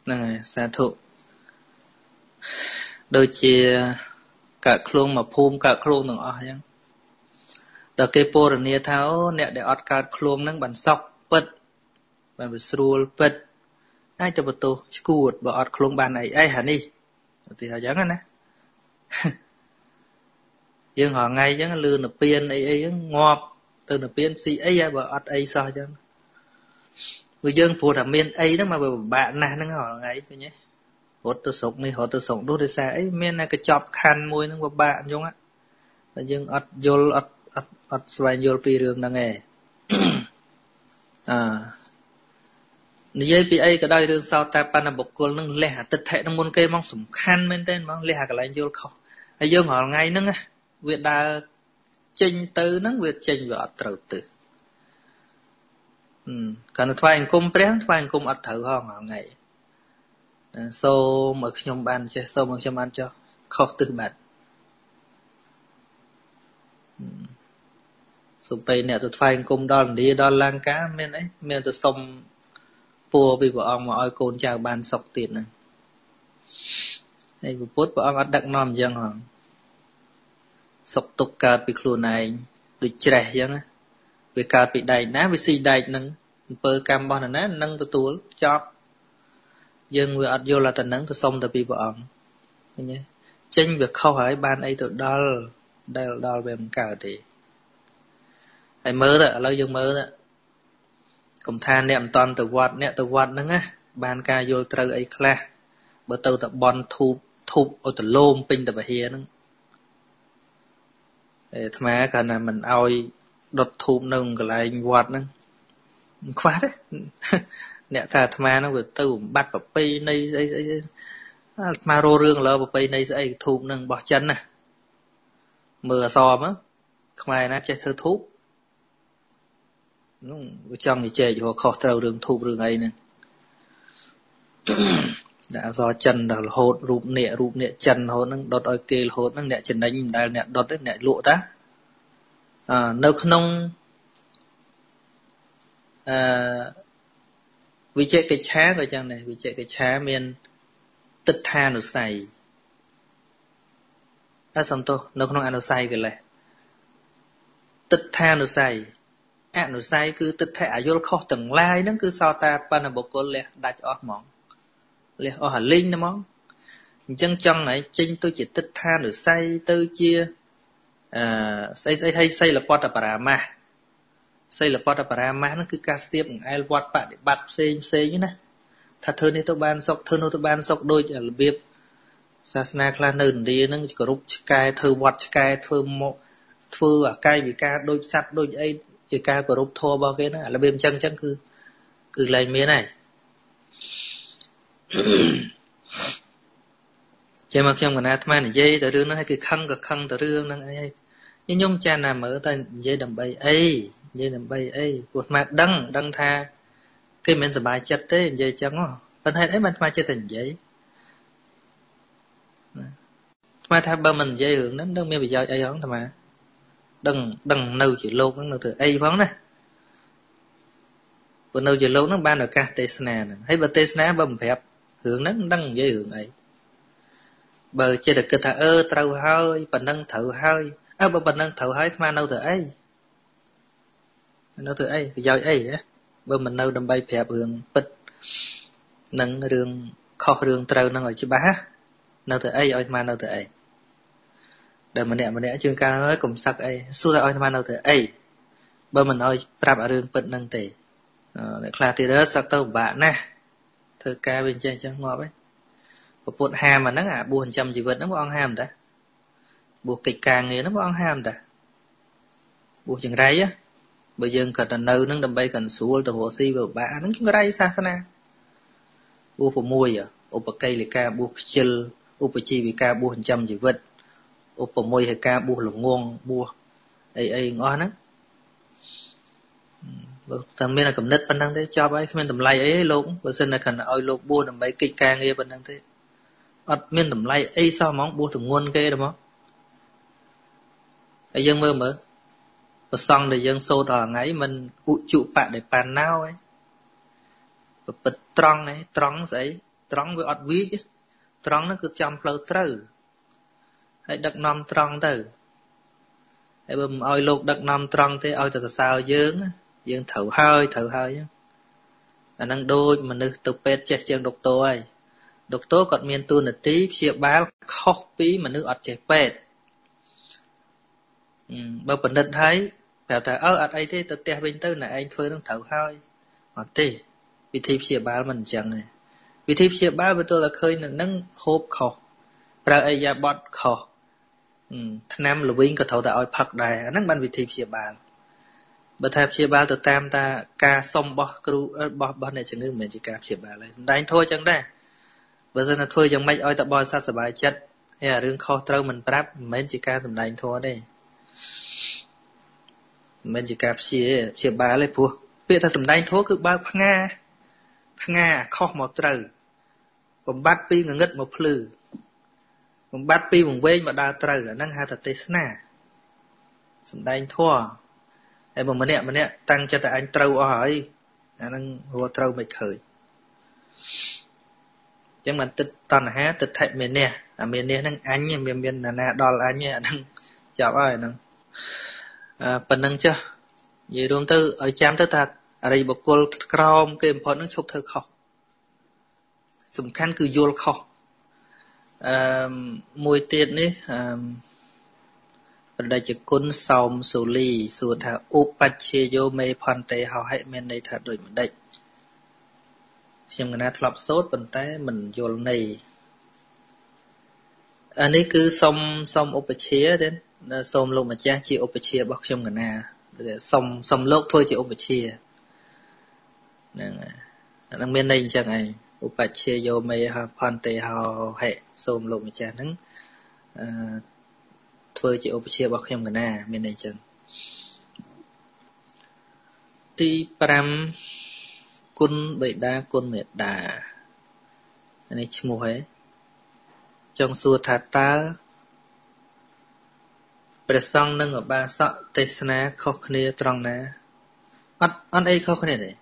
này xa thụ đôi chia cả khung mà phun cả khung từng ở nhá, đặc cái po là nia tháo nè để ở cả khung nâng bàn sọc bật bàn bật sườn bật ai cho bật tu cuột bật ở khung bàn này ai hả đi thì họ giống anh á, nhưng họ ngay giống lươn nửa piên ấy ấy ngọp từ nửa piên xì ấy ra bật ở ấy sao chứ người dân phù thẩm miền ấy đó mà bạn này nó hỏi ngày cái nhé hốt tôi sống này hốt tôi sống đôi xe ấy miền này cái chọc khăn môi nó của bạn chung á nhưng ở vô ở ở ở xoay vô pi đường đang nghe à như vậy ấy cái đôi đường sau ta pan là bộc côn nó lẻ tật thệ nó muốn cây mong sủng khăn bên tên mong lẻ cái lại vô không hay dân hỏi ngày nó nghe việc đã trình từ nó việc trình và trừ từ còn thoại anh cung bén thoại anh cung ở thử ho ngọ ngày xô mở nhom ban cho xô mở nhom ban cho khóc từ mặt số bay nè tụi thoại anh cung đòn đi đòn lang cá men ấy men tụi sông pua bị vợ ông mà oi côn chào ban sọc tiền này hay vợ put vợ ông ở đặng nom giang hoàng sọc tục cà bị khlu này được trẻ giang á vì cả bị đầy ná vì xì đầy nâng bơ cam bò ná nâng tụi tụi chọc dân vừa ạt vô là tụi nâng tụi xong tụi bị bọn chênh việc khâu hỏi ban ấy tụi đo đo đo về một cào thì hãy mơ đó lâu dân mơ đó cùng tha nệm toàn tụi quạt nẹ tụi quạt nâng á ban ca vô trâu ấy khla bởi tụi tụi bọn thụp thụp ở tụi lôm pinh tụi bà hìa nâng thầm cả là mình oi đột thụm nâng cái lại quạt nâng khóa đấy nè thà thà nó vừa từ bắt bắp pây này mà rô rương lơ bắp pây này sẽ thụm nâng bỏ chân nè mưa xòm á không ai nó chơi thơ thúp trong thì chơi cho khó trâu đường thụp rương ấy nè đã do chân là hột rụp nẹ rụp nẹ chân hột nâng đột ở kia hột nâng nẹ chân đánh đài nẹ đột đấy nẹ lụa ta à, nếu không à, vì chế cái chá rồi chăng này vì chế cái chá miền tích tha nó xài à xong tôi nếu không ăn nó xài cái này tích tha nó xài ăn nó xài cứ tích tha vô khó từng lai nó cứ sao ta ban là bộ cô lẹ đặt ở món lẹ ở linh đó món chân chân này chân tôi chỉ tích tha nó xài tôi chia xây xây hay xây là Potaparama xây là Potaparama nó cứ ca tiếp ai quạt bạn để bật xây xây như này thật hơn thì tôi ban sọc thơ nó tôi ban sọc đôi là biệp Sasna Klanen đi nó chỉ có rút cái thơ quạt cái thơ mộ thơ ở cái vì ca đôi sắt đôi ấy chỉ ca của rút thô bao cái nó là biệp chân chân cứ cứ lấy miếng này cho mà khi ông còn Atma này dây từ rương nó hay cứ khăng cả khăng từ rương nó ấy nhưng nhung cha nào mở tay dây đầm bay ấy dây đầm bay ấy buộc mặt đăng đăng tha cái miệng sờ bài chặt thế dây trắng hả anh hay đấy mà Atma chơi thành dây Atma tha ba mình dây hưởng lắm đâu miệng bị dao ai hóng thà mà đằng đằng nâu chỉ lâu nó nâu từ ấy phóng này vừa nâu chỉ lâu nó ban được ca Tesna này hay bà Tesna bầm phẹp hưởng nó đăng dây hưởng ấy bờ chơi được cơ thà ơ trâu hơi bần năng thử hơi ơ bờ bần năng thử hơi mà nâu thử ấy nâu thử ấy bây giờ ấy á bờ mình nâu đầm bay phẹp đường bịch nâng đường kho đường trâu nâng ở chứ bá nâu thử ấy ơi mà nâu thử ấy đời mình nè mình nè chương ca nói cùng sắc ấy suốt ơi mà nâu thử ấy bờ mình ơi prap ở đường bịch nâng tề lại là thì đó sắc tâu bạn nè Thơ ca bên trên chẳng ngọt ấy. Bộ bột hàm mà nó ngả buồn chầm chỉ vật nó bọn hàm ta. Bộ kịch càng nghe nó bọn hàm ta. Bộ chẳng rây á. Bởi dân cần là nâu nâng đầm bay cần xua từ hồ si vào bã nâng chúng rây xa xa na. Bộ phổ môi à. Bộ bạc cây là ca bộ chêl. Bộ bạc chi vì ca buồn chầm chỉ vật. Bộ phổ môi hay ca bộ lộng ngôn bộ. Ê ê ngon á. Thằng mình là cầm nít bên thằng thế cho bấy mình tầm lay ấy luôn, bữa xin là cần ôi lục buôn tầm bấy kịch càng nghe bên thằng thế, ở mình tầm lay ấy sao móng buôn thường nguồn kia đúng không? Ấy dân mơ mở, bữa xong thì dân sôi đỏ ngay mình ụ trụ bạn để bàn nào ấy, bữa bật tròn ấy tròn giấy tròn với ọt ví chứ, tròn nó cứ chăm phơi trừ, hãy đặt nằm tròn từ, hãy bầm ôi lục đặt nằm tròn thế ôi từ sao dướng. Dân thử hơi, thử hơi chứ. Anh đang đôi mà nữ tục bếp chết chân độc tố ấy. Độc tố còn miên tu nửa tí, xìa bá khóc bí mà nữ ọt chết bếp. Bởi bình định thấy, bảo thầy ơ ọt ấy thế, tôi tè bình tư này anh phơi đang thử hơi. Ọt tí, vì thiếp xìa bá mình chẳng này. Vì thiếp xìa bá với tôi là khơi là nâng hốp khổ. Rồi ấy ra bọt khổ. Thân em lưu vinh có thấu tại ôi phật đài, nâng ban vì thiếp xìa bá. Bởi thầy phía ba từ tam ta ca xong bỏ này chẳng ngưng mình chỉ ca phía ba lại. Đánh thôi chẳng đây. Bởi dân là thôi chẳng mấy oi ta bỏ xa xa bài chất. Hay là rương khó trâu mình bạp mình chỉ ca xong đánh thôi đây. Mình chỉ ca phía ba lại phù. Vì ta xong đánh thôi cứ bác phát nga. Phát nga khó màu trâu. Còn bác bí ngất màu phư. Còn bác bí vùng quên mà đa trâu là năng hạ thật tế xa. Xong đánh thôi. Em mà nè, mà nè, tăng cho ta anh trâu ở hỏi. Anh hô trâu mày khởi. Chẳng mà tích toàn hả, tích thạch mẹ nè. À mẹ nè, anh nha, mẹ nè, đo là anh nha. Chào ơi, phần nâng chứ. Vì đúng tư, ở chám tư thật. Ở đây bộ cô krom kìm phó nâng chúc thơ khó. Sùng khăn cứ vô khó. Mùi tiết ní. Đây chỉ cún sòng xử lý sửa thả upacheyo mê phản tế hào hệ men đây thả đổi mình đây. Xem người ta lọp sốt vấn té mình vô này. Anh ấy cứ sòng sòng upacheya đến sòng luôn mà cha chỉ upacheya bọc xem người ta sòng sòng lốc thôi chỉ upacheya. Năng men đây chẳng ai upacheyo mê phản tế hào hệ sòng luôn mà cha nắng. Phơi chị ốp chia bọc em gần à bên này chừng ti pram côn bảy đá côn mệt đà anh ấy chim muối trong xua thát ta bờ sông nâng ở ba sọ tây sna khóc nề trăng ná ăn ăn ấy khóc nề đấy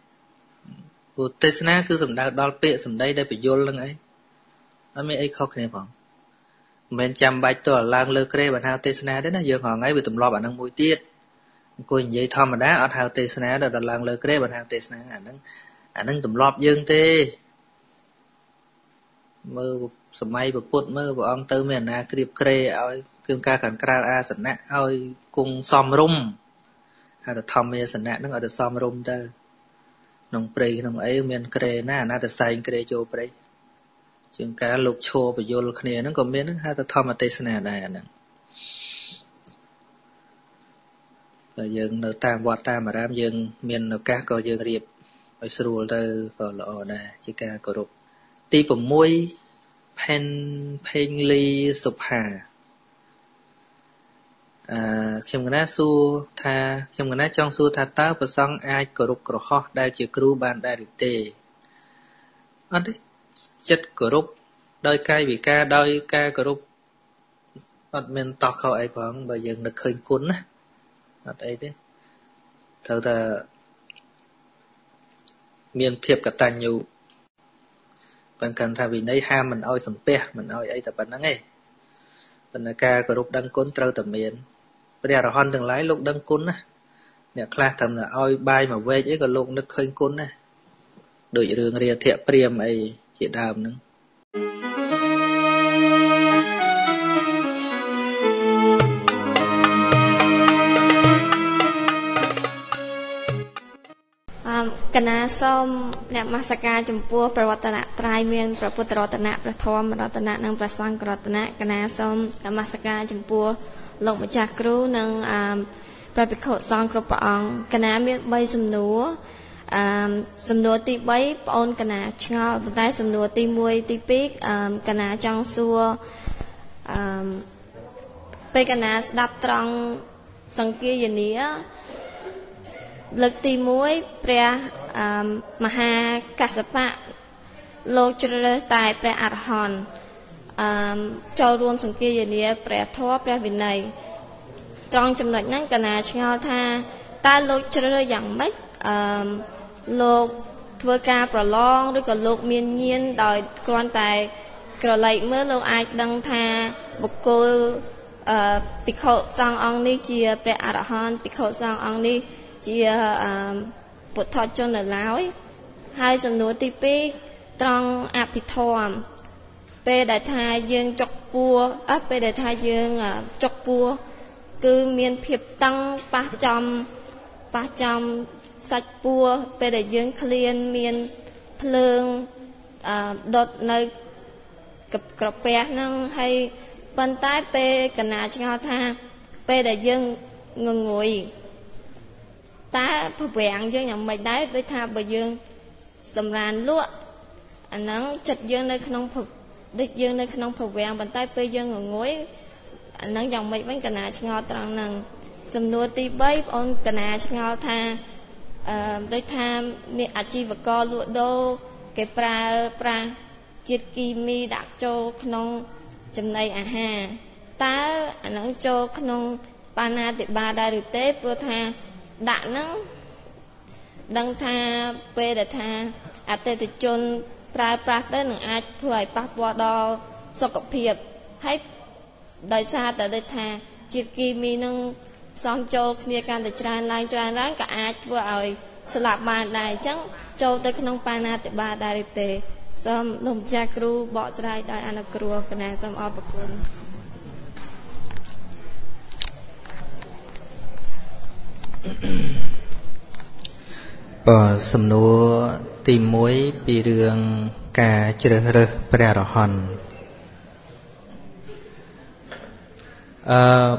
của tây sna cứ sầm đào đào pẹ sầm đây đây phải vô lưng ấy anh ấy khóc nề phẳng. Mình chăm bạch tỏa lang lơ kê bản hào tê sná đến dương họ ngay vì tùm lo bản năng mùi tiết. Cô nhìn dây thòm mà đá ọt hào tê sná đó là lang lơ kê bản hào tê sná ảnh nâng tùm lọp dương tê. Mơ sổ mây bà bút mơ bà ông tơ mình à kê kê ôi kương ca khẳng kra a sẵn nạ ôi cung xòm rung. Hà tà thòm mê sẵn nạ nâng ở tà xòm rung tơ. Nông prê nông ấy mình kê ná nà tà xanh kê chô prê. Chúng ta lục chô và vô lục này nó còn biết hai ta thông mà tê xe này này. Và dân nó ta vọt ta mà rám dân mình nó cá có dân riêng. Ở sơ rùa tư vào lọ này chứ ca cổ rục. Tí bổng môi Pen Pen ly sụp hà. Khiêm ngân á su tha khiêm ngân á trong su tha tác và xong ai cổ rục cổ khó. Đào chìa cửu bàn đà rực tê. Ở đấy chất cổ rúc đôi cây vì ca đôi ca cổ rúc ọt mình tọt khâu ấy phẳng bởi dừng được khơi cuốn á ọt ấy thế thật là miền thiệp cả tàn nhụ bằng cần thà vì nấy ham mình oi sầm pe mình oi ấy tập bản năng ấy bản là ca cổ rúc đang cuốn trâu tập miền bây giờ là hòn thường lái lúc đang cuốn á nè class thầm là oi bay mà về chứ còn lúc được khơi cuốn á đổi đường rìa thiệp priềm ấy Hãy subscribe cho kênh na som nè masaka chấm pua pravatana trai miên praputravatana prathom ratana nang prasang ratana kana som nè masaka chấm pua lộc một chạc rú nang prabikho song kro paong kana miên bay sầm núa sầm núa ti bay paon kana chao tay sầm núa ti muay ti pik kana chang xua pe kana đáp trong sang kia gì nia lực tì muối pre maha kasapa lô chư tài pre arhon cho rùm sang kia gì nia pre thoa pre vinh này trong chấm nói năng kana chao tha ta lô chư dạng mấy lô thưa ca pro long rồi còn lô miên nhiên đòi con tài rồi lại mới lô ai đăng tha bộc cô bị khổ sang ông đi chia về Arahant bị khổ sang ông đi chia bột thọ cho nở lái hai dòng núi tivi trong Apithom về đại thái dương chọc bùa á về đại thái dương chọc bùa cứ miền phiệp tăng ba trăm ba trăm sạch bùa về đại dương clean miền phơn đột nơi cặp cặp bé năng hay bên tai pe cana chao tha pe đại dương ngừng ngồi ta vẹn dương nhầm mày đáy với tha bờ dương sầm ran lúa anh nắng chật dương nơi không phục đích dương nơi không phục vẹn bên tai pe dương ngừng ngồi anh nắng dòng mày bánh cana chao trăng nằng sầm nua ti bay on cana chao tha đôi tha ni achi và co lụa đô cái pra pra chiết kimi đặt cho không chấm này à ha ta nắng cho không pana thì ba đại được tế pro tha đã nắng đăng tha pe đã tha à tê thì chôn pra pra tới nắng ai phải pap qua đo so cặp hiệp hay đời xa tới đời tha chiết kimi nâng xong cho kia can để tràn lan tràn ráng cả ai vừa rồi slap bàn đại trắng cho tới không pana thì ba đại được tế xong lồng cha kêu bỏ ra đại anh kêu cái này xong ôm bọc lên bỏ sầm nô tìm mối bị đường cả chừa rơ bè rò hòn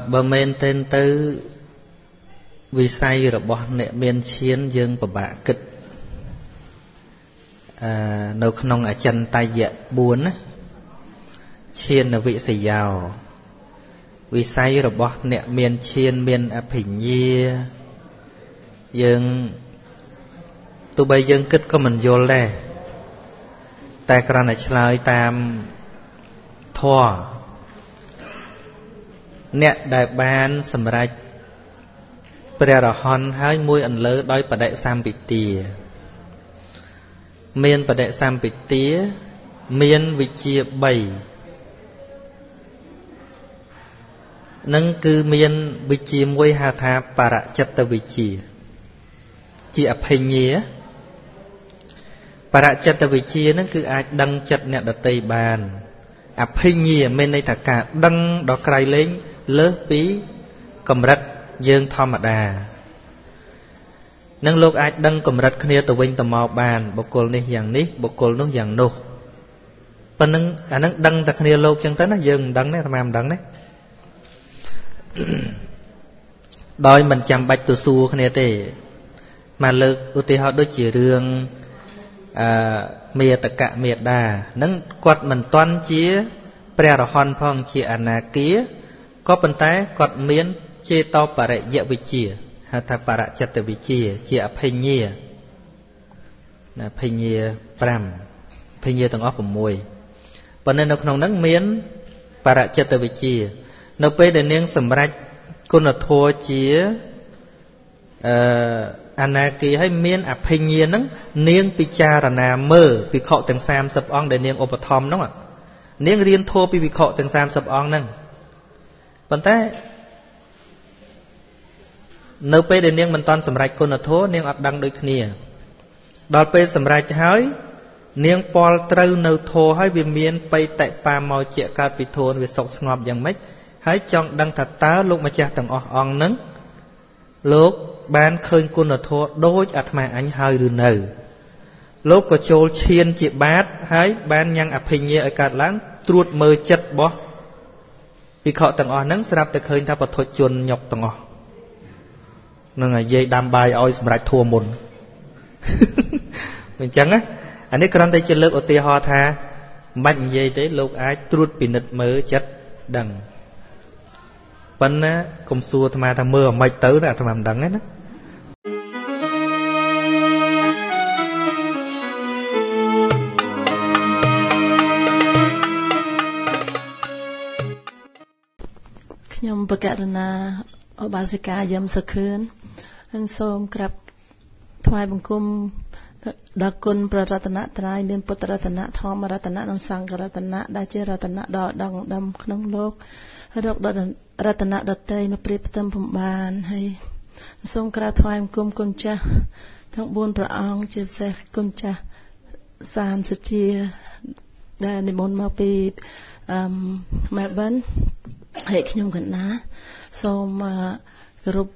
bờ men tên tứ vì say rồi bỏ nệ men chiến dương và bạ kịch nấu khăn ở chân tay dẹt buồn chiên là vị sỉ giàu vị say rồi bỏ nè miền chiên miền áp hình như nhưng tụi bây dân kích có mình vô lẹ ta còn là chơi tam thò nè đại ban sầm rạch bè đỏ hòn hai mũi ảnh lỡ đói bà đại sam bị tìa miền bờ đại sam bị tía miền vị chia bảy nâng cứ miền vị chia muối hà tha para chặt tờ vị chia chia ấp hình nhía para chặt tờ vị chia nâng cứ ai đăng chặt nẹt đặt tây bàn ấp hình nhía miền đây thà cả đăng đỏ cày lên lớ pí cầm rạch dương thom mà đà năng lộc ai đăng cầm rạch khné tờ vinh tờ màu bàn bọc cồn này dạng ní bọc cồn nó dạng nô, phần năng à năng đăng tờ khné lộc chẳng tới nó dừng đăng đấy tham am đăng đấy, đôi mình chạm bạch tờ xu khné tề, mà lực ưu họ đối chỉ riêng à, mẹ tất cả mẹ đà năng quật mình toan chia, pre rồi hòn phong chia anh à kia, có phần tái quật miến chia to bà rệ dễ bị chia. Tha para chặt vị chia chia ấp hình nhia, ấp hình nhia pram, hình nhia từng ấp một mùi. Và nên nó không nắng miến para chặt vị chia, nó pe để nén sầm rách, con là thua chia, anaki hay miến ấp hình nhia nắng nén picha là nà mơ, bị khọ từng sam sập ong để nén opathom đúng không ạ? Nén riêng thua bị bị khọ từng sam sập ong nâng. Còn thế nếu bây giờ nên mình toàn sầm rạch con ở thố nên ập đăng đôi kia đó bây sầm rạch hỏi nên Paul trâu nâu thô hỏi vì miền bây tại ba màu chĩa cao bị thôn vì sọc ngọp dạng mấy hỏi chọn đăng thật tá lúc mà cha thằng ọt ong nấng Lúc bán khơi quân là thua đôi ạt mà anh hơi rừng nở. Lúc có chôn chiên chị bát hãy bán nhăn ạp hình như ở cả lãng truột mơ chất bó. Vì họ tầng ổ nâng sẵn được khơi ta bật thôi chuồn nhọc tầng ổ. Nâng là dây đam bài ôi mà rạch thua môn. Mình chẳng á. Anh ấy còn đây chơi lực ở tìa hoa tha. Mạnh dây tới lúc ai truột bị nứt mơ chất đằng. Vẫn á, công xua thầm mà thầm mơ mà tới là thầm hàm đắng hết á. Nhằm bậc na ở ba sĩ ca dâm sơ khuyên anh xôm gặp thoai bằng cung đa quân praratana trai bên praratana thom ratana năng sang ratana đa chế ratana đo đong đâm nông lốc rọc đo ratana đa tây mà prip tâm phẩm bàn hay xôm gặp thoai bằng cung cung cha thằng buôn pra ong chép xe cung cha san sơ chia đa ni môn mau pi mẹ bấn hệ khi nhung gần ná, so mà group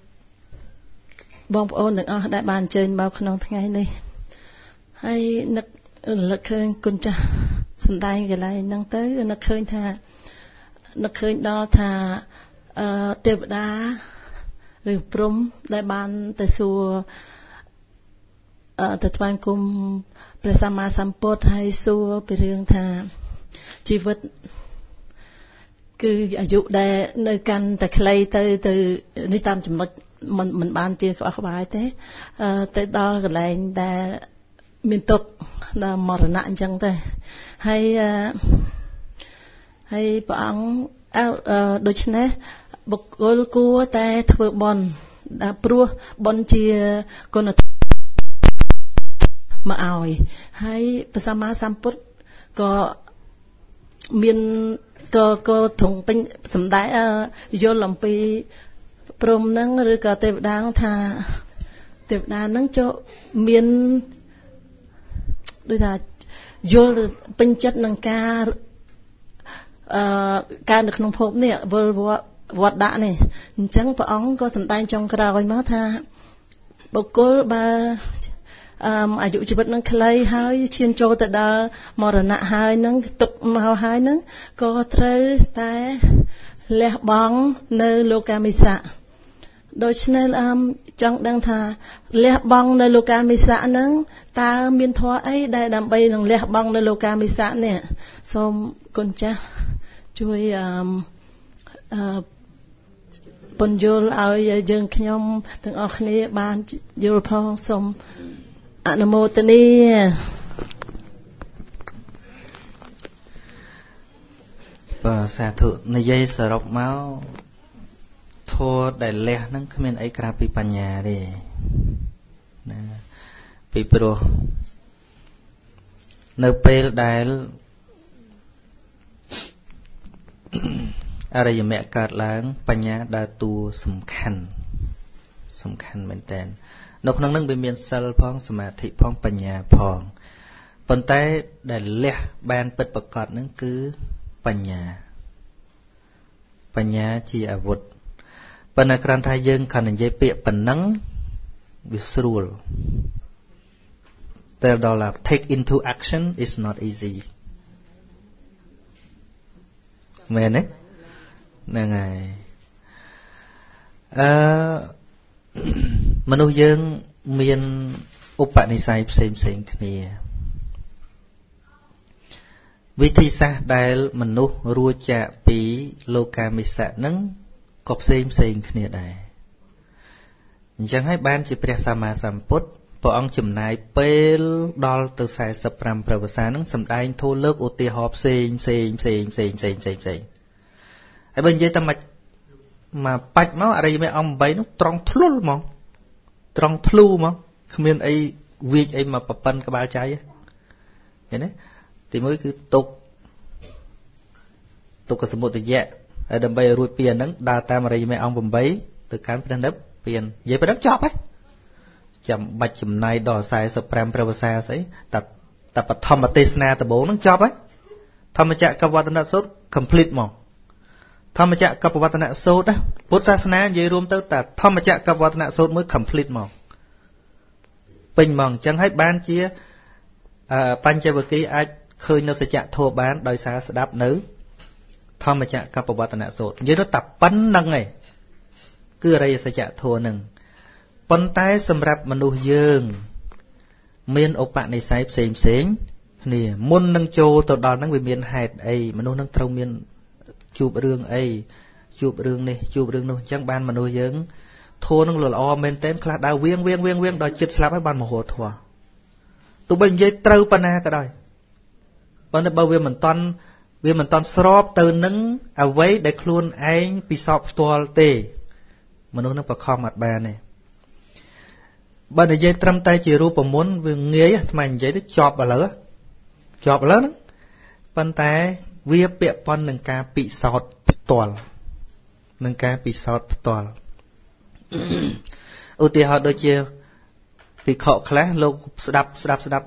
bom ôn được ở đại bàn trên bao khả năng ngày này, hay nặc nặc khơi con cha, sân tay cái này năng tới nặc khơi thà, nặc khơi đo thà tiệp đá, rồi prom đại bàn tới xua, tới toàn cùng Prasama Sampot hay xua về riêng thà, chi vật cứ dụ để nơi căn tại clay từ từ đi tam chấm lật mình mình ban chia các bài thế tới đó cái này để miền tục là mỏ nạn chẳng thế hay hay bọn đôi chân đấy bọc gối cua tay thợ bòn đã prua bòn chia con là mà ỏi hay Prasama Sampot có miền cô cô thùng pin sầm đái vô lòng pi prom nắng rồi cả tiệp đá thà tiệp đá nắng cho miên đôi thà vô pin chất năng ca ca được nông phốm này vừa vừa vọt đạn này trắng và ống có sầm tay trong cái đào má thà bọc cô ba à dụ chỉ biết nâng clay hơi chiên trâu tại đó mò rửa nạ hơi nâng tục màu hơi nâng có trơ tay lẹ bóng nơi Lokamisa đôi chân um trong đang thà lẹ bóng nơi Lokamisa nâng ta miên thoa ấy đây đam bay nâng lẹ bóng nơi Lokamisa nè xong con cha chui um uh, bận rộn ở dân khinh nhom từng ở khné ban rộn phong xong Nam mô Tát Ni. Bà xà thượng này dây sờ rọc máu thua đại lẹ nâng cái miền ấy cả bị bàn nhà đi, bị pro. Nơi pe đại ở đây mẹ cạt láng bàn nhà đa tu sầm khăn, sầm khăn bên tên. Nó không nâng bình miền sâu phong, sơ mạ thị phong, bà nhà phong. Phần tay đã lẹ bàn bật bật cọt nâng cứ bà nhà. Bà nhà chỉ à vụt. Phần này khăn thai dân khả năng dây bịa phần nâng vì sưu. Tại đó là take into action is not easy. Mẹ nế. Nè ngài. Ờ... Manu dân miền Upanisai xem xem kia. Vì thi xa đại manu rùa chạ bí Lokamisa nâng cọp xem xem kia đại. Chẳng hãy ban chỉ Prasama Sampot bộ ông chùm này bê đo từ xài sập rằm pravasa nâng sầm đai thô lớp ô tì họp xem xem xem xem xem xem xem. Ở bên dưới ta mạch mà bạch máu ở đây mấy ông bấy nó trong thua mong. Trong thlu mà không nên ai việc ai mà bập banh cái ba trái vậy đấy thì mới cứ tục tục cái số một thì dễ đầm bay ruồi tiền nắng đa tam ở đây mấy ông bầm bấy từ cán bên đất tiền dễ bên đất chọc ấy chậm bạch chậm này đỏ xài sầm pravasa ấy tập tập thầm mà tê sna tập bốn nắng chọc ấy thầm mà chạy cà vạt nát sốt complete mà Thăm chạ cặp vật nạn sốt á, bút ra sanh dây rôm tới ta thăm chạ cặp vật nạn sốt mới complete mỏng. Bình mỏng chẳng hết ban chia, ban chơi vật ký ai khơi nó sẽ chạ thua bán đòi xa sẽ đáp nữ. Thăm chạ cặp vật nạn sốt, như nó tập bắn năng này, cứ ở đây sẽ chạ thua nừng. Bắn tay xâm rạp mà nụ dương, miên ốc bạn này xáy xếm xếm, nè môn nâng chô tổ đòn nâng bị miên hạt ấy, mà nụ nâng trông miên chụp rương ấy, chụp rương này, chụp rương nông chẳng ban mà nuôi dưỡng thua nông lửa o mên tên khá đào viên viên viên viên đòi chết sạp hay ban một hồ thua tụi bình dây trâu bà nà cả đòi bà nà bao viên mình toàn viên mình toàn srop từ nâng à vấy để khuôn anh bị sọp tùa tê mà nuôi nâng bà kho mặt bà này bà nà dây trăm tay chỉ rùa bà muốn viên nghế mảnh dây tức chọp bà lỡ chọp bà lỡ nâng bàn tay vía bẹ pon nâng cá bị sọt toal nâng cá bị sọt toal ưu tiên họ đôi chia bị khọ khé lục đập đập đập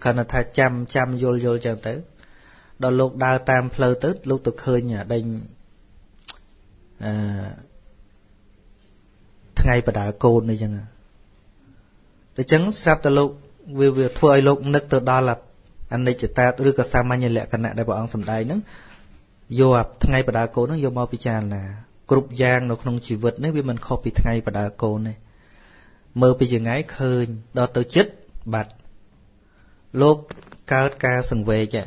cần là thay chăm chăm vô vô chẳng tới đòn lục đào tam phơi tới lục tụt khơi nhà đình ngày bà đã cồn này chẳng à để tránh sắp tới lục vì việc thôi lục nứt từ đó là anh đây chúng ta đưa cái sao mai nhìn lại cái nạn đại bảo ông sầm đại nữa vô à thay bà đà cô nó vô mau bị tràn là cục giang nó không chỉ vượt nếu vì mình không bị thay bà đà cô này mơ bị gì ngái khơi đó tôi chết bạt lốp cao ca sừng về chạy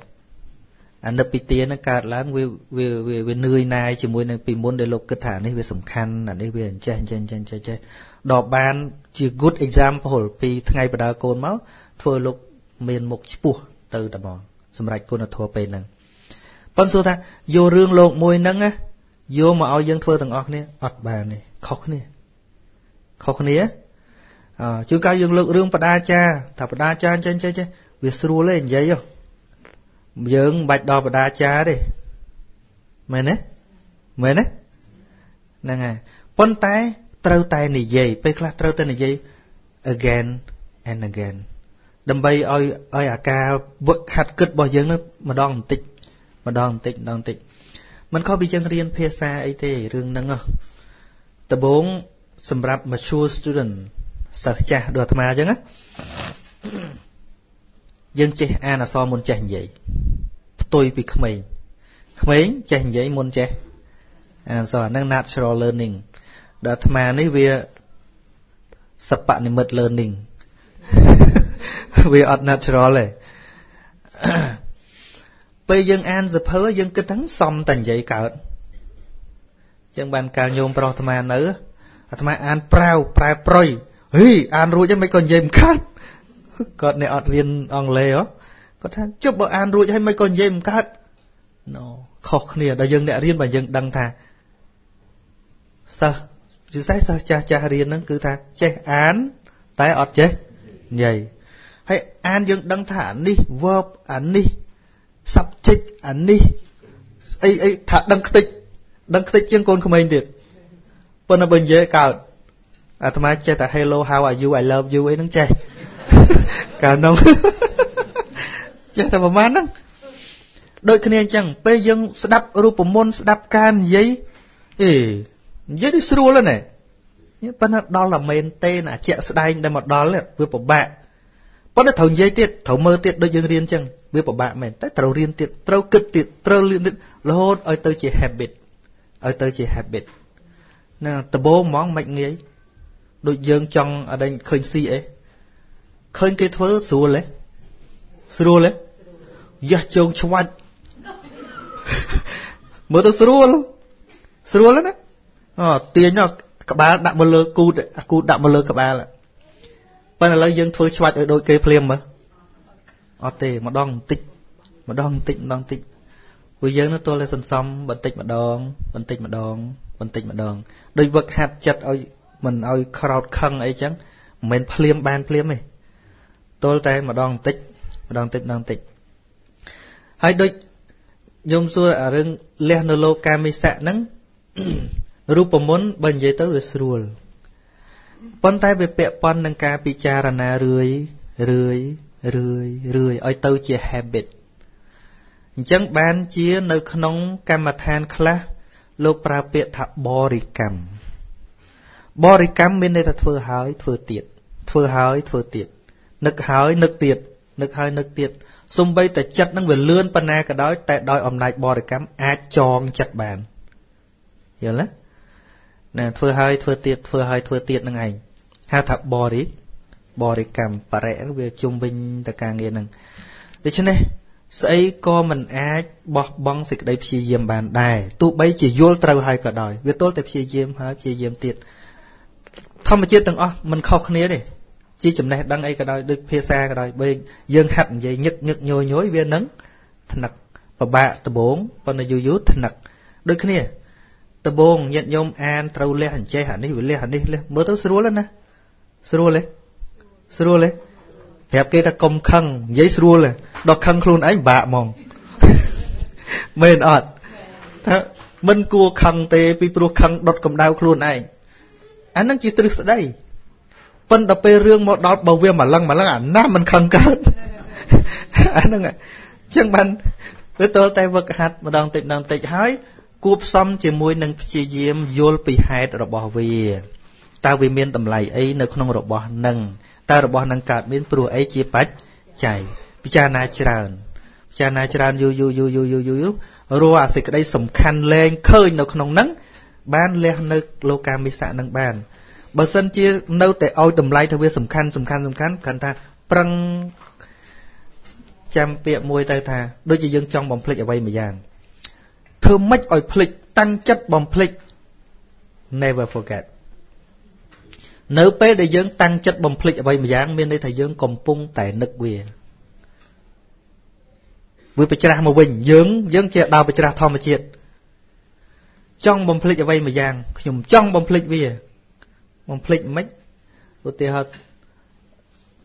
anh đập bị tía nó cao lắm vì vì vì vì nơi này chỉ muốn bị muốn để lốp cơ thả này vì sầm khăn là để vì chơi chơi chơi chơi chơi đỏ ban chỉ good example vì thay bà đà cô máu thôi lốp miền một chipu từ đà mòn, xâm rạch cô nó thua bề nâng. Bọn số ta, vô rương lộn môi nâng á, vô mà ao dân thua tầng ọt nè, ọt bà nè, khóc nè, khóc nè á. Chú cao dân lượng rương bà đa cha, thả bà đa cha chân chân chân, việc sưu lên giấy không? Dân bạch đò bà đa cha đi. Mên á, mên á. Nâng à, bọn tay, trâu tay này dây, bây khá trâu tay này dây, again and again. Đâm bay ơi ơi à ca vượt hạt cất bao giờ nó mà đo một tịch mà đo một tịch đo một tịch mình có bị chân riêng phía xa ấy thế riêng năng à tập bốn sầm rạp mature student sở cha đồ tham gia chứ á dân trẻ a là so môn trẻ vậy tôi bị không mấy không mấy trẻ vậy môn trẻ à so năng natural learning đồ tham gia này về sập bạn này mệt learning we are natural đấy. Bây giờ anh dập hứa dân cứ thắng xong thành vậy cả. Chẳng bàn càng nhôm pro tham ăn nữa, tham ăn prao prao proi. Hey, ăn ruồi chứ mấy con dêm khác. Còn này ở viên ông lê đó, có thằng chúc bọn ăn ruồi chứ mấy con dêm khác. No, khóc nè, đời dân đại riêng bà dân đăng thà. Sao? Chứ sao sao cha cha riêng nó cứ thà, che án, tái ọt chế, vậy. Hay an dân đăng thả ảnh đi, verb ảnh đi, subject ảnh đi. Ê, ê, thả đăng tích, đăng tích chân con không anh được. Bên nó bên dưới cào, à thầm ai chơi ta hello, how are you, I love you ấy nóng chơi. Cào nóng. Chơi ta bảo mát nóng. Đôi khi này chẳng, bây dân sẽ đắp rùa môn, sẽ đắp can giấy. Ê, giấy đi sửa lên này. Bên đó là mềm tên, à chạy sẽ đánh, đây mà đó là vừa bảo bạc. Bọn nó thấu dây tiết, thấu mơ tiết đôi dân riêng chăng. Vì bọn bạn mình, tất thấu riêng tiết, thấu cực tiết, thấu liên tiết. Lốt, ôi tôi chỉ habit. Ôi tôi chỉ habit. Nên tớ bố mong mạnh nghe ấy. Đôi dân chăng ở đây khơi si ấy. Khơi cái thớ sửa lấy. Sửa lấy. Dạ chông chông. Mới tôi sửa luôn. Sửa lên á. Tiếng nó, các bạn đạm một lơ cút. Cút đạm một lơ các bạn là bạn là dân phơi chặt ở đôi cây plem mà, ở tề mà đong tịt, mà đong tịt, đong tịt, với dân nó tôi là sân sâm, bận tịt mà đong, bận tịt mà đong, bận tịt mà đong, đôi vật hạt chặt ở mình ở crowd khăng ấy chăng, mình plem ban plem này, tôi tay mà đong tịt, mà đong tịt, đong tịt, hay đôi nhôm xưa ở rừng Leonardo Camisa nắng, Rupamon bận giấy tới Israel. Bọn tay về bẹ bọn nâng ca bị chà ra nà rươi, rươi, rươi, rươi, ôi tâu chìa habit. Chẳng bán chìa nơi khăn nông kà mà than khá, Lúc ra biệt thả bó rì cằm. Bó rì cằm bên đây là thưa hỏi thưa tiệt. Thưa hỏi thưa tiệt. Nực hỏi nực tiệt. Nực hỏi nực tiệt. Xung bây ta chất nâng về lươn bà nà cả đói. Tại đói ôm nạch bó rì cằm. Á chọn chất bàn. Hiểu lắm. Nè thưa hỏi thưa tiệt. Thưa hỏi thưa tiệt nâng hành. Há thả bó rì. Bó rì cằm. Bà rẽ về chung binh ta càng nghe nâng. Để cho nên. Sẽ có mình ác bọc bóng dịch đầy phía dìm bàn đài. Tụ bây chỉ vô trâu hai cả đòi. Vì tốt là phía dìm hả phía dìm tiệt. Thông mà chết từng ơ, mình khóc khá nế đi. Chỉ chùm này đăng ấy cả đòi, được phía xa cả đòi. Bởi dương hạch vậy nhức nhức nhồi nhối viên nấng. Thân nặc, bà bạ tà bốn, bà nà dù dù thân nặc. Được khá nế, tà bốn nhận nhôm an trâu lê hành chê hẳn đi, lê hẳn đi, mơ tao sơ rô lên nè. Sơ rô lên, sơ rô lên. Hẹp kia ta công khăn, giấy sưu là đọc khăn khuôn ánh bạ mong. Mên ọt. Mình cua khăn tê, bí bố khăn đọc cầm đau khuôn ánh. Anh nâng chỉ trực đây. Vân đọc bê rương một đọc bầu viên mà lăng mà lăng ảnh nam mình khăn cát. Anh nâng ạ. Chẳng bánh, với tôi tay vật hạt mà đoàn tịch đoàn tịch hói. Cúp xong chỉ mùi nâng chỉ diêm vô bì hạt rồi bỏ về. Ta vì miên tầm lại ấy nâng không rồi bỏ nâng. Ta rồi bỏ năng cạt miễn pro ấy chia bách chạy pichana chran pichana chran yu yu yu yu yu yu ru à xịt đây sầm khăn lên khơi nó không nắng ban lên nơi loca misa năng bàn bờ sân chia nâu tại oi tầm lai theo việc sầm khăn sầm khăn sầm khăn khăn ta prăng chăm pẹt môi tay thà đôi chỉ dương trong bóng plek ở bay mà giang thơm mách oi plek tăng chất bóng plek never forget. Nếu bế để dưỡng tăng chất bầm phịch ở bây mà dáng, mình đây thầy dưỡng cầm phung tại nực quìa. Vì bà chá mà bình, dưỡng, dưỡng chá đào bà chá thông mà chết. Trong bầm phịch ở bây mà dáng, nhưng trong bầm phịch bìa. Bầm phịch mấy, ưu tiêu hợp.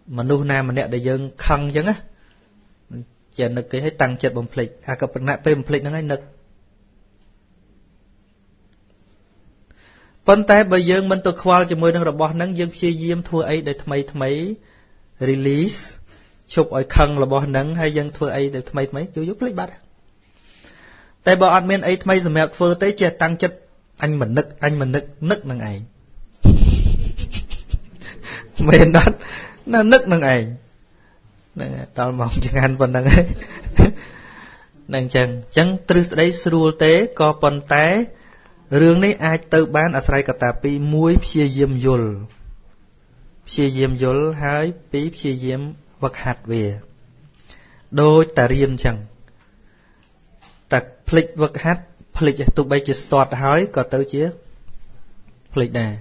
Mà nụ nam mà nẹ để dưỡng khăn dưỡng á. Chá nực cái tăng chất bầm phịch, à cặp nạ bầm phịch nó ngay nực. Phần tay bởi dương mình tự khóa cho môi nâng rộng bó nâng dương phía diêm thua ấy để thầm ấy thầm ấy release chụp ỏi khăn là bó nâng hay dương thua ấy để thầm ấy thầm ấy dù giúp lấy bắt. Tại bởi admin ấy thầm ấy dùm hẹp phơ tới chè tăng chất anh mình nức, anh mình nức, nức nâng ảnh. Mày nói, nó nức nâng ảnh. Đó là mong chẳng anh phần nâng ấy. Nâng chẳng, chẳng trừ đấy sử dụng tế có phần tay. Rương này ai tự bán ở sài cát tapi muối phe diêm dồi, phe diêm dồi hay pí phe diêm vật hạt về, đôi ta riêng chẳng, ta phịch vật hạt phịch tụ bay chỉ start hỏi có tới chứ, phịch này,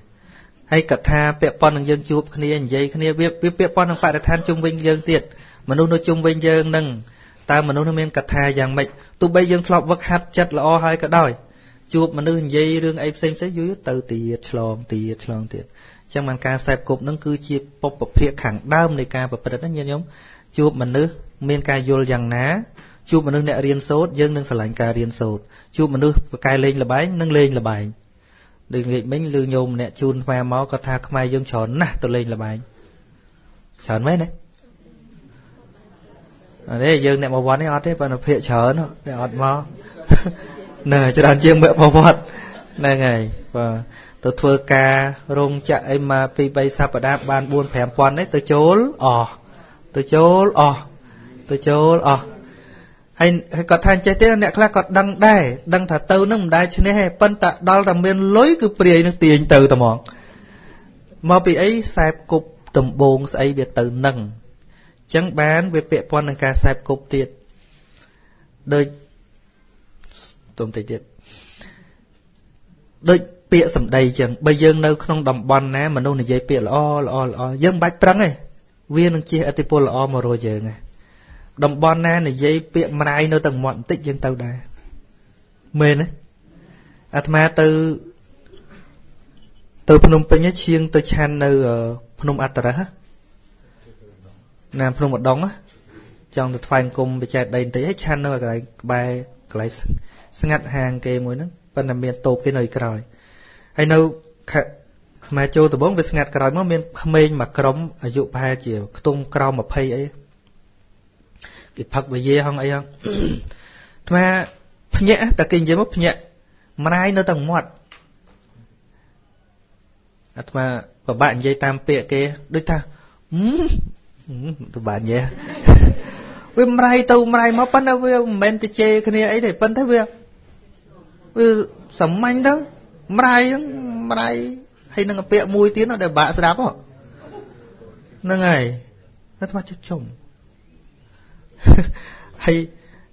hay cát tha bẹ pon hàng dân chụp khné anh dây khné bẹ bẹ bẹ pon hàng phải đặt than trung bình dân tiệt, mà nô nô trung bình dân nâng, ta mà nô nô men cát tha dạng mệt, tụ bay dân thọ vật hạt chất là o hay cát đói. Chụp mà nương dây rương ấy xem xét dưới từ tiệt lòn tiệt lòn tiệt chẳng bằng ca sẹp cục nâng cứ chia bọc bọc phia khẳng đâm này ca bọc bật rất nhiều nhóm chụp mà nương miên ca vô rằng ná chụp mà nương nẹt riêng sốt dân nương sờ lạnh ca riêng sốt chụp mà nương cài lên là bái nâng lên là bài đừng nghĩ mấy lư nhôm nẹt chun hoa máu có tha không ai dân chọn nè tôi lên là bài chọn mấy đấy ở đây dân nẹt màu vàng này ọt đấy và nó phia chọn nó để ọt máu. Nè, cho đàn chiên mẹ bò bọt. Nè ngày, và tôi thua ca rung chạy mà phí bay sắp ở đáp ban buôn phèm quan đấy. Tôi chốn, ồ, tôi chốn, ồ, tôi chốn, ồ. Hay có thằng chạy tiết nè, các con đăng đài, đăng thả tâu nâng đài chứ nè. Bân tạ đo là mình lối cứ bìa nâng tiền từ tầm mong. Mà bị ấy sạp cục tầm bồn sẽ bị từ nâng. Chẳng bán về phẹ quan nâng ca sạp cục tiết. Đời tôm tây tiệt, đôi bịa sầm đầy chẳng, bây giờ nơi không đầm bòn nè mà nô này dây bịa là o là o là o, dân bách trắng này, viên đang chia atipo là o mà rồi giờ này, đầm bòn nè này dây bịa mà ai nơi tầng mọn tích dân tàu đài, mền đấy, atma từ từ Phnom Penh nhá chiêng từ Chan nơi Phnom Atara hả, Nam Phnom một đống á, trong từ Phai Cung bị chạy đầy tới hết Chan nơi cái bài cái ngặt hàng kê mùi nâng, bần nằm miền tốp cái nơi cơ rồi. Hay nâu, mà chô tù bóng về ngặt cơ rồi, mô miền mênh mà cống ở dụ ba chiều, tung cơ mà phây ấy. Cái phật về dê hông ấy hông. Mà, phá nhẹ, ta kinh dê mốc phá nhẹ. mãi nó tầng mọt mà và bạn dây tam pịa kia đôi ta tụi bạn vậy với mày tàu mày mà phân đâu với mình tự chơi cái này ấy để phân thấy việc sắm anh đó mày mày hay nâng pịa mùi tiếng nó để bạn sẽ đáp họ nâng ngày nó mà chút chồng hay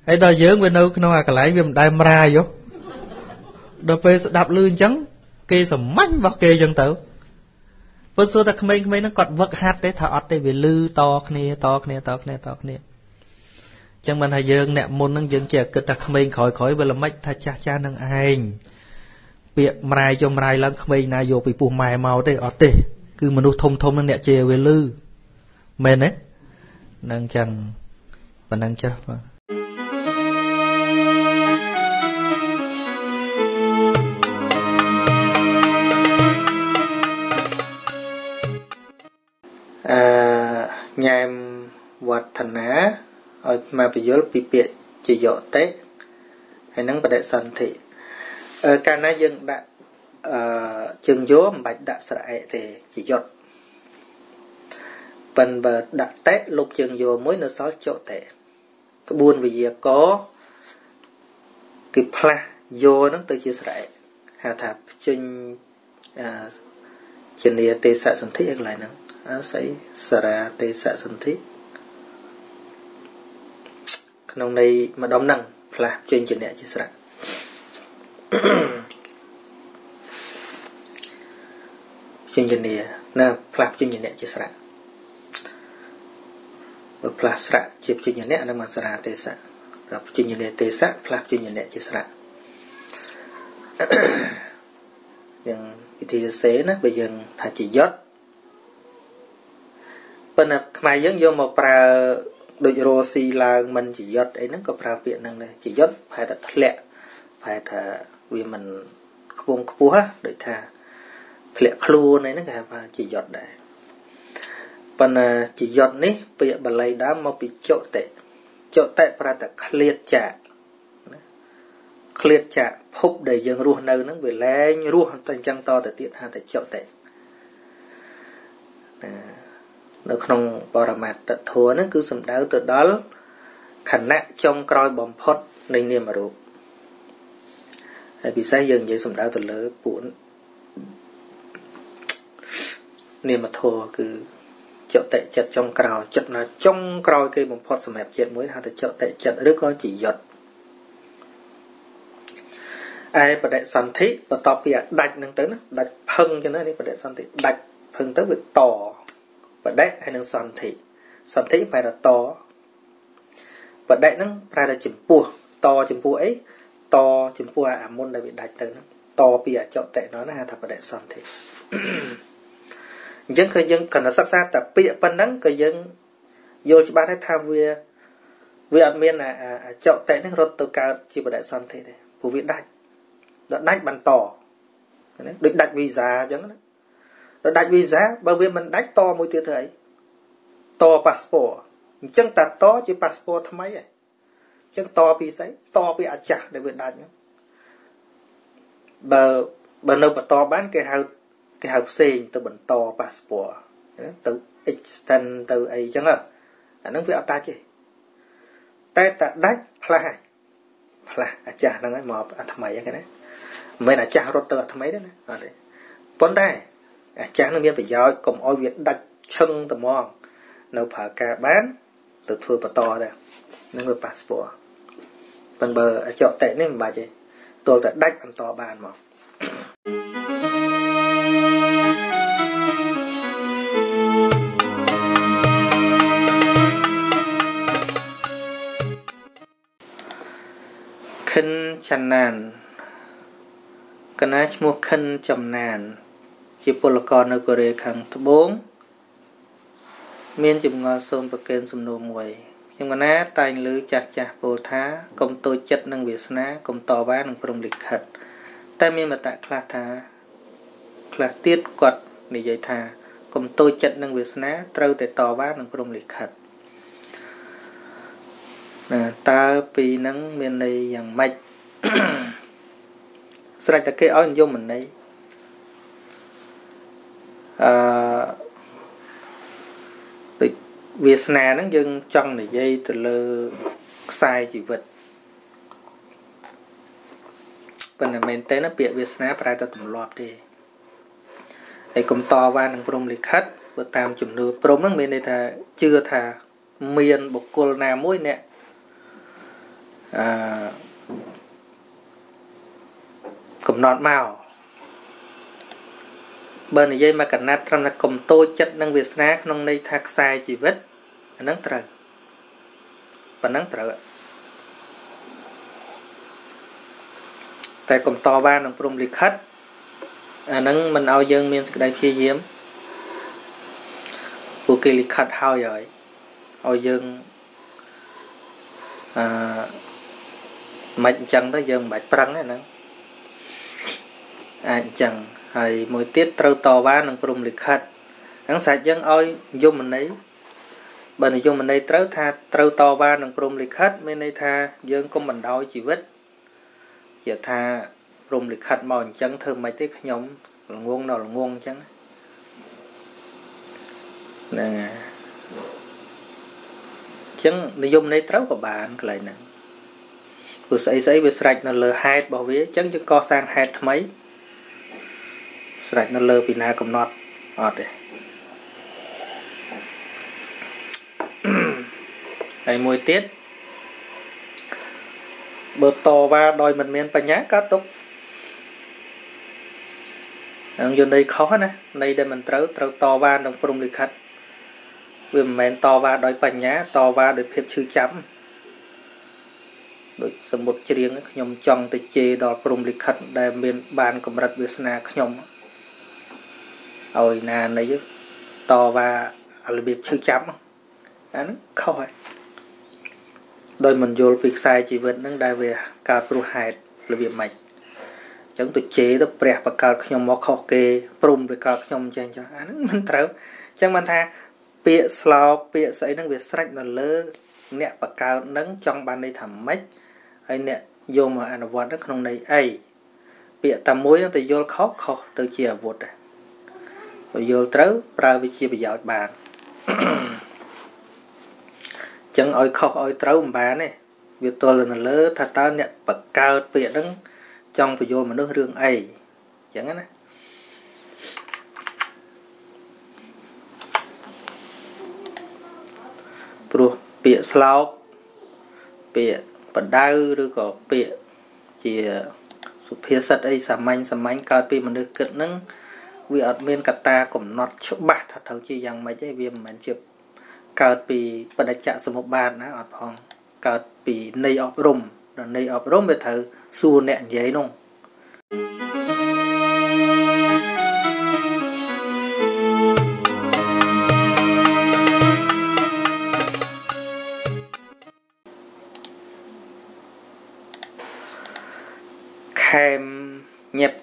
hay đòi dướng bên đâu nó là cái lái viêm đai mày vô đòi về đạp lươn trắng kê sắm mạnh vào kê dân tử vâng xưa ta khmênh khmênh nó còn vật hạt đấy thọ ọt đấy vì lư to khne to khne to khne to khne chẳng bằng thầy dương nẹ môn nâng dương chè cứ ta khmênh khỏi khỏi với là mách thầy cha cha nâng anh việc mài cho mài lăng khmênh na vô bị phù mài màu đấy ọt đấy cứ mà nụ thông thông nâng nẹ chè về lư mền đấy nâng chẳng và nâng cho nhàm vật thần á mà bây giờ bị bịa chỉ dọ té hay nắng bật đại sần thị cả na dân đã trường dố bạch đã sải thì chỉ dọt phần bờ đặt té lục trường dố mới nó sáu chỗ té cái buôn vì gì có cái pla dô nó từ chia sải hà tháp trên trên địa tây xã sần thị lại nữa sấy sara tê sạ sân thiết trong này mà đóng năng là chuyên chỉ nè chỉ sạ chuyên chỉ nè na là chuyên chỉ nè chỉ sạ và là sạ chỉ chuyên chỉ nè là mà sara tê sạ là chuyên chỉ nè tê sạ là chuyên chỉ nè chỉ sạ nhưng thì xế nó bây giờ thà chỉ dốt bên này mày giống vô một bà đội rô xì là mình chỉ giật ấy nó có bà viện năng này chỉ giật phải là thật lẹ phải là vì mình không có búa để thà lẹ luôn này nó cả và chỉ giật đấy bên chỉ giật ní bây giờ bà lấy đá mà bị chỗ tệ chỗ tệ phải là khliệt chạ khliệt chạ phúc để dừng ruộng nơi nó về lên ruộng toàn trăng to để tiện ha để chỗ tệ nó không bỏ ra mặt thua nó cứ sầm đáo từ đó khả năng trong coi bom phốt nên niềm mà ruột bị sai dừng vậy sầm đáo từ lỡ buồn niềm mà thua cứ chợ tệ chợ trong cào chợ là trong coi cây bom phốt sầm hẹp chợ mới hà tới chợ tệ chợ đứa con chỉ giật ai bật đại sầm thí bật to bịa đạch năng tới nó đạch phăng cho nó đi bật đại sầm thí đạch phăng tới bị tỏ vật đấy hay năng sầm thị sầm thị phải là to vật đấy nó phải là chìm pua to chìm pua ấy to chìm pua à môn đã bị đạch tới nó to bìa chậu tệ nó là thật vật đấy sầm thị dân khởi dân cần là sắc xa tập bịa phân nắng khởi dân vô cho ba cái tham vía vía miền là chậu tệ nó rốt từ cao chỉ vật đấy sầm thị này phù vị đạch đó đạch bằng to được đạch vì già chẳng đấy nó đạch vì giá bởi vì mình đạch to mỗi tiêu thời to passport chẳng ta to chứ passport thầm ấy chẳng to vì giấy to vì ả chạc để vượt đạch bởi bởi nơi mà to bán cái hào cái hào xên từ bẩn to passport từ extend từ ấy chẳng ạ nó với ả ta chứ ta ta đạch là là ả chạc năng ấy mà ả thầm ấy cái này mình ả chạc rốt từ ả thầm ấy đó nè bốn tay À, chán nó miên phải giỏi cùng ôi việc đặt chân tầm mòn nấu phở cà bán từ thua bà to ra nên người passport bằng bờ ở chỗ tệ nên bà chị tôi đã đách ăn to bàn mà khinh chăn nàn cái này mua khinh chầm nàn chỉ bộ lạc con ở Korea khẳng thứ bốn miền chùm ngò xôm bậc kênh xùm nô mùi nhưng mà ná tài lư chạc chạc bồ thá công tôi chất nâng việc ná công tỏ bá nâng phong lịch khật ta miền mà tại khla thá khla tiết quật để dạy thá công tôi chất nâng việc ná trâu tại tỏ bá nâng phong lịch khật ta bị nâng miền này dàng mạch Sẽ là cái áo vô mình đây. Việt Nam nó dân trong này dây từ lơ sai chỉ vật. Còn là mình tên nó biệt Việt Nam phải ta tụm lọp đi. Hãy cùng to và nâng bông lịch khách và tam chùm nửa bông nâng mình đây thà chưa thà miền bọc cô nà mũi nè. À, cũng nọt màu bên này dây mà cả nát trăm là cùng tôi chất năng Việt Nam nông đây thạc sai chỉ vết nắng trời và nắng trời tại cùng to ba nông bông lịch khách nâng mình ao dân miền đại kia diễm của kỳ lịch khách hao giỏi ao dân à, mạnh chẳng tới dân bạch prăng này nè anh chẳng hay mỗi tiết trâu to ba nâng bông lịch khách nắng sạch dân ôi vô mình ấy bên này vô mình đây trâu tha trâu to ba nâng bông lịch khách bên đây tha dân công mình đôi chỉ vít chỉ tha bông lịch khách mòn chẳng thơm mấy tiết nhóm là ngôn nào là ngôn chẳng nè chẳng này vô mình đây trâu của bạn lại nè vừa xảy xảy vừa sạch là lờ hai bảo vía chẳng chứ co sang hai mấy sạch nó lơ vì na cầm nọt ọt đấy ngày mùi tiết bờ to và đòi mình miền phải nhá cát túc anh dân đây khó nè đây đây mình trâu trâu to và đồng bông lịch khách vừa miền to và đòi phải nhá to và đòi phép chữ chấm đội sầm một chiếc riêng nhom chong tới chê đòi bông lịch khách đại miền bàn cầm rật việt nam nhom ôi nà này to và là biệt chữ chấm anh khỏi đôi mình vô việc sai chỉ vượt nâng đại về cà pro hại là biệt mạch chẳng tự chế đó bẹt và cà nhom mọc khò kê prum về cà nhom cho anh mình trâu chẳng mình tha bịa slau bịa sấy nâng việt sạch là lơ nè và cà nâng trong bàn đây thầm mách anh nè vô mà anh vọt nó không này ấy bịa tầm muối nó tự vô khó khó tự chia vụt này vô trớ ra với chia bây giờ bạn chẳng ôi khóc ôi trớ ông bà này việc tôi là lỡ thật ta nhận bậc cao tiện đứng trong phải vô mà nước rương ấy chẳng á pro bịa slau bịa bật đau rồi có bịa chỉ sụp phía sắt ấy sầm manh sầm manh cao tiện mình được cất nâng vì ở bên cạnh ta cũng nọt chỗ bạc thật thấu chi rằng mấy cái viêm mình chụp cào bị bật chạm số một bàn á ở phòng cào bị nây ọp rùm rồi nây ọp rùm về thử xua nẹn giấy nung kèm nhập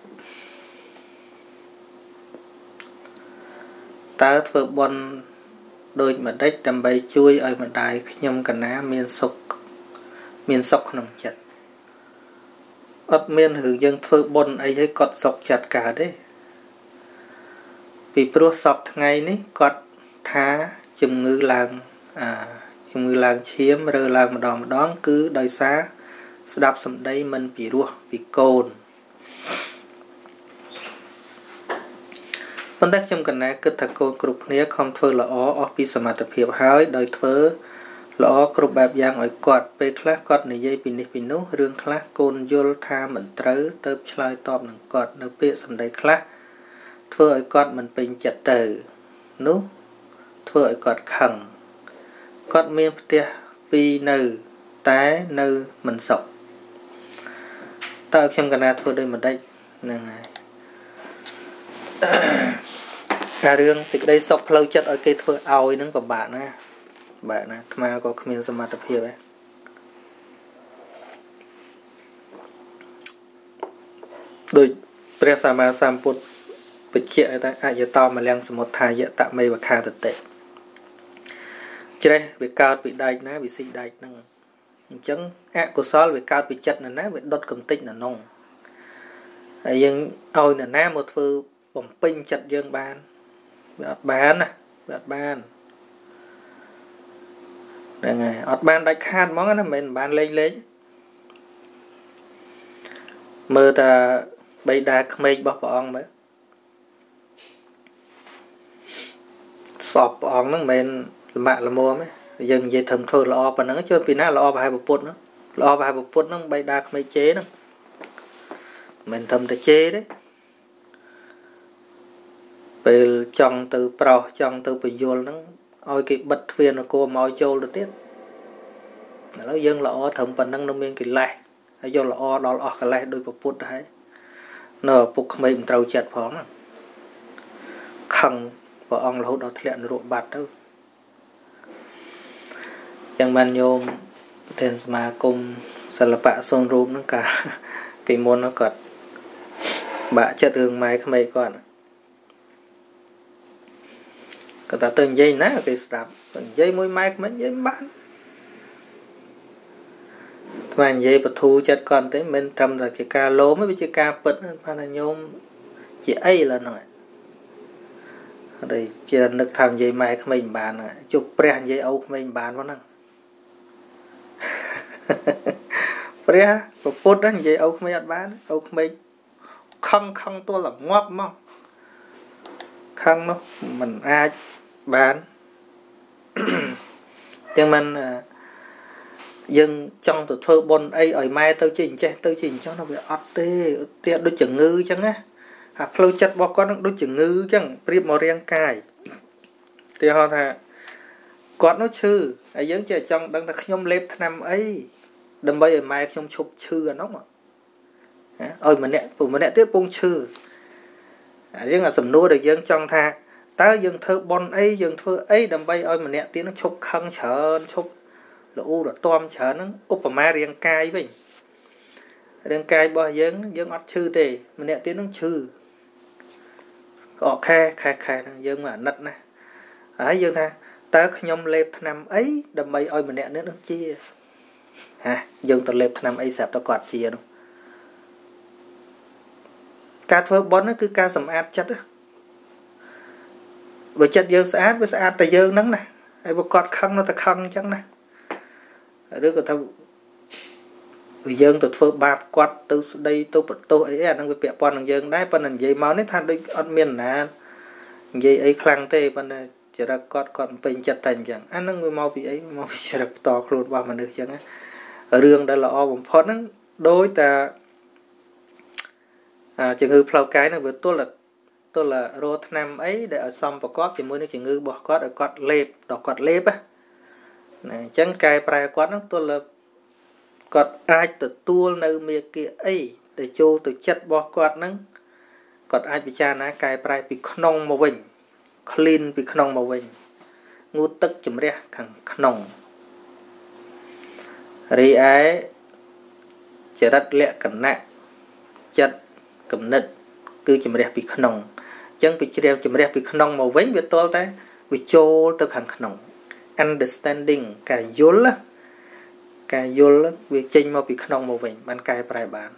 ta thợ bòn đôi mà đếch tầm bay chui ở mặt đài nhom cả ná miền sọc miền sọc nằm chặt ấp miền hưởng dân thợ bòn ấy thấy cọt sọc chặt cả đấy vì pro sọc ngày ní cọt thá chùm ngư làng à chùm ngư làng chiếm rồi làng mà đòn mà đón cứ đời xa đạp sầm đây mình bị rùa bị cồn vấn đề trong cảnh này cứ thà côn cục này không thôi là ó ó bị sầm mặt tập hiệp hái đời thớ là ó cục bẹp giang ở cọt bê khát cọt này dây pin này pin nốt riêng khát côn vô tha mình trớ tớp slide tòm nằng cọt nằng bê sầm đầy khát thưa ở cọt mình pin chặt từ nốt thưa ở cọt khẳng cọt miên tia pi nừ té nừ mình sọc ta trong cảnh này thôi đây mình đây này cả đường xịt đây sọc lâu chất ở cây thưa ao nâng của bạn á bạn á mà có comment xem mặt tập hiệp ấy đôi pre sama samput bị chuyện người ta ai giờ to mà leng một thai giờ tạm mây và kha thật tệ chứ đây bị cao bị đai ná bị xịt đai nâng chấn á của sói bị cao bị chật là ná bị đốt cầm tích là nông dân ôi nè nam một thứ bổng pin chặt dân ban bán à ban đây này ọt ban đạch khan món nó mình ban lên lên mơ ta bây đa khmênh bọc bọn mới sọp bọn nó mình mạng là mua mới dân dây thầm thôi lo và nó chưa vì nó lo và hai bộ phút nó lo và hai bộ phút nó bây đa khmênh chế nó mình thầm ta chế đấy về chồng từ pro chồng từ bị vô nó ôi cái bật viên nó cô mỏi vô được tiếp nó dân là o thầm phần năng nó miên cái lại vô là o đó là o cái lại đôi bộ phút đấy nó phục mình trâu chặt phóng khăn và ông lâu đó thiện rộ bạt đâu chẳng bàn nhôm tên mà cùng sà lập bạ xôn rùm nó cả vì môn nó còn bạ chất đường máy không mấy còn cả ta từng dây ná cái sạp từng dây môi máy không mấy dây bán mà dây bật thu chất con tới mình thầm là cái ca lố mới bị chơi ca bật mà thằng nhôm chỉ ấy là nói đây chỉ là nước thầm dây mai không mình bàn chụp pre dây âu không mình bàn quá năng pre và phốt đó dây âu không mình bán âu không mình không không tôi là ngóp mong không nó mình ai bán nhưng mình dân trong từ thơ bon ấy ở mai tôi chỉnh che tôi chỉnh cho nó bị ót tê tiệt đôi chừng ngư chẳng á à lâu chặt bọc con đôi chừng ngư chẳng riêng màu riêng cài thì họ thà con nó chư ấy giống trẻ trong đang ta nhom lép năm ấy đâm bây ở mai trong chụp chư là nó mà ơi mình nè phụ mình nè tiếp bông chư riêng là sầm nua được dân trong thà ta dân thơ bon ấy dân thơ ấy đâm bây ơi mình nè tiếng nó chụp khăn chở chụp u là tom chở nó upama riêng cai vậy riêng cai bao dân dân ót chư thì mình nè tiếng nó chư gõ khe khe khe dân mà nật này ấy dân tha ta nhom lệp năm ấy đầm bay ôi mình nè nó chia à dân ta lệp năm ấy sạp ta quạt chia đâu cá thơ bón nó cứ cá sầm ạt chất á với chất dân sát với sát ta dân nắng này ai bộ quạt khăng nó ta khăng chẳng này đứa của ta dân từ phơi bạt quạt từ đây tôi bật tôi ấy đang bị bẹp quan thằng dân đấy phần thằng dây máu nít than đôi ăn miên là dây ấy khang tê phần chỉ là quạt quạt bình chặt thành chẳng anh nó người mau bị ấy mau bị chặt to luôn vào mà được chẳng á riêng đã là o bổng phớt nó đối ta à chỉ ngư phao cái này vừa tôi là tôi là rô nam ấy để ở xong và quạt thì mới nó chỉ ngư bỏ quạt ở quạt lép đỏ quạt lép á chẳng cài bài quát nó tôi là còn ai từ tua nơi miệt kia ấy để cho từ chất bỏ quát nó còn ai bị cha ná cài bài bị khôn màu bình clean bị khôn màu bình ngu tức chấm ra càng khôn ri ấy chỉ đặt lẹ cẩn nặng chất cẩn nứt cứ chấm ra bị khôn chẳng bị chia chấm ra bị khôn màu bình bị to thế bị cho từ càng khôn understanding cả yul cả yul việc chênh mà bị khăn màu vàng bàn cài bài bàn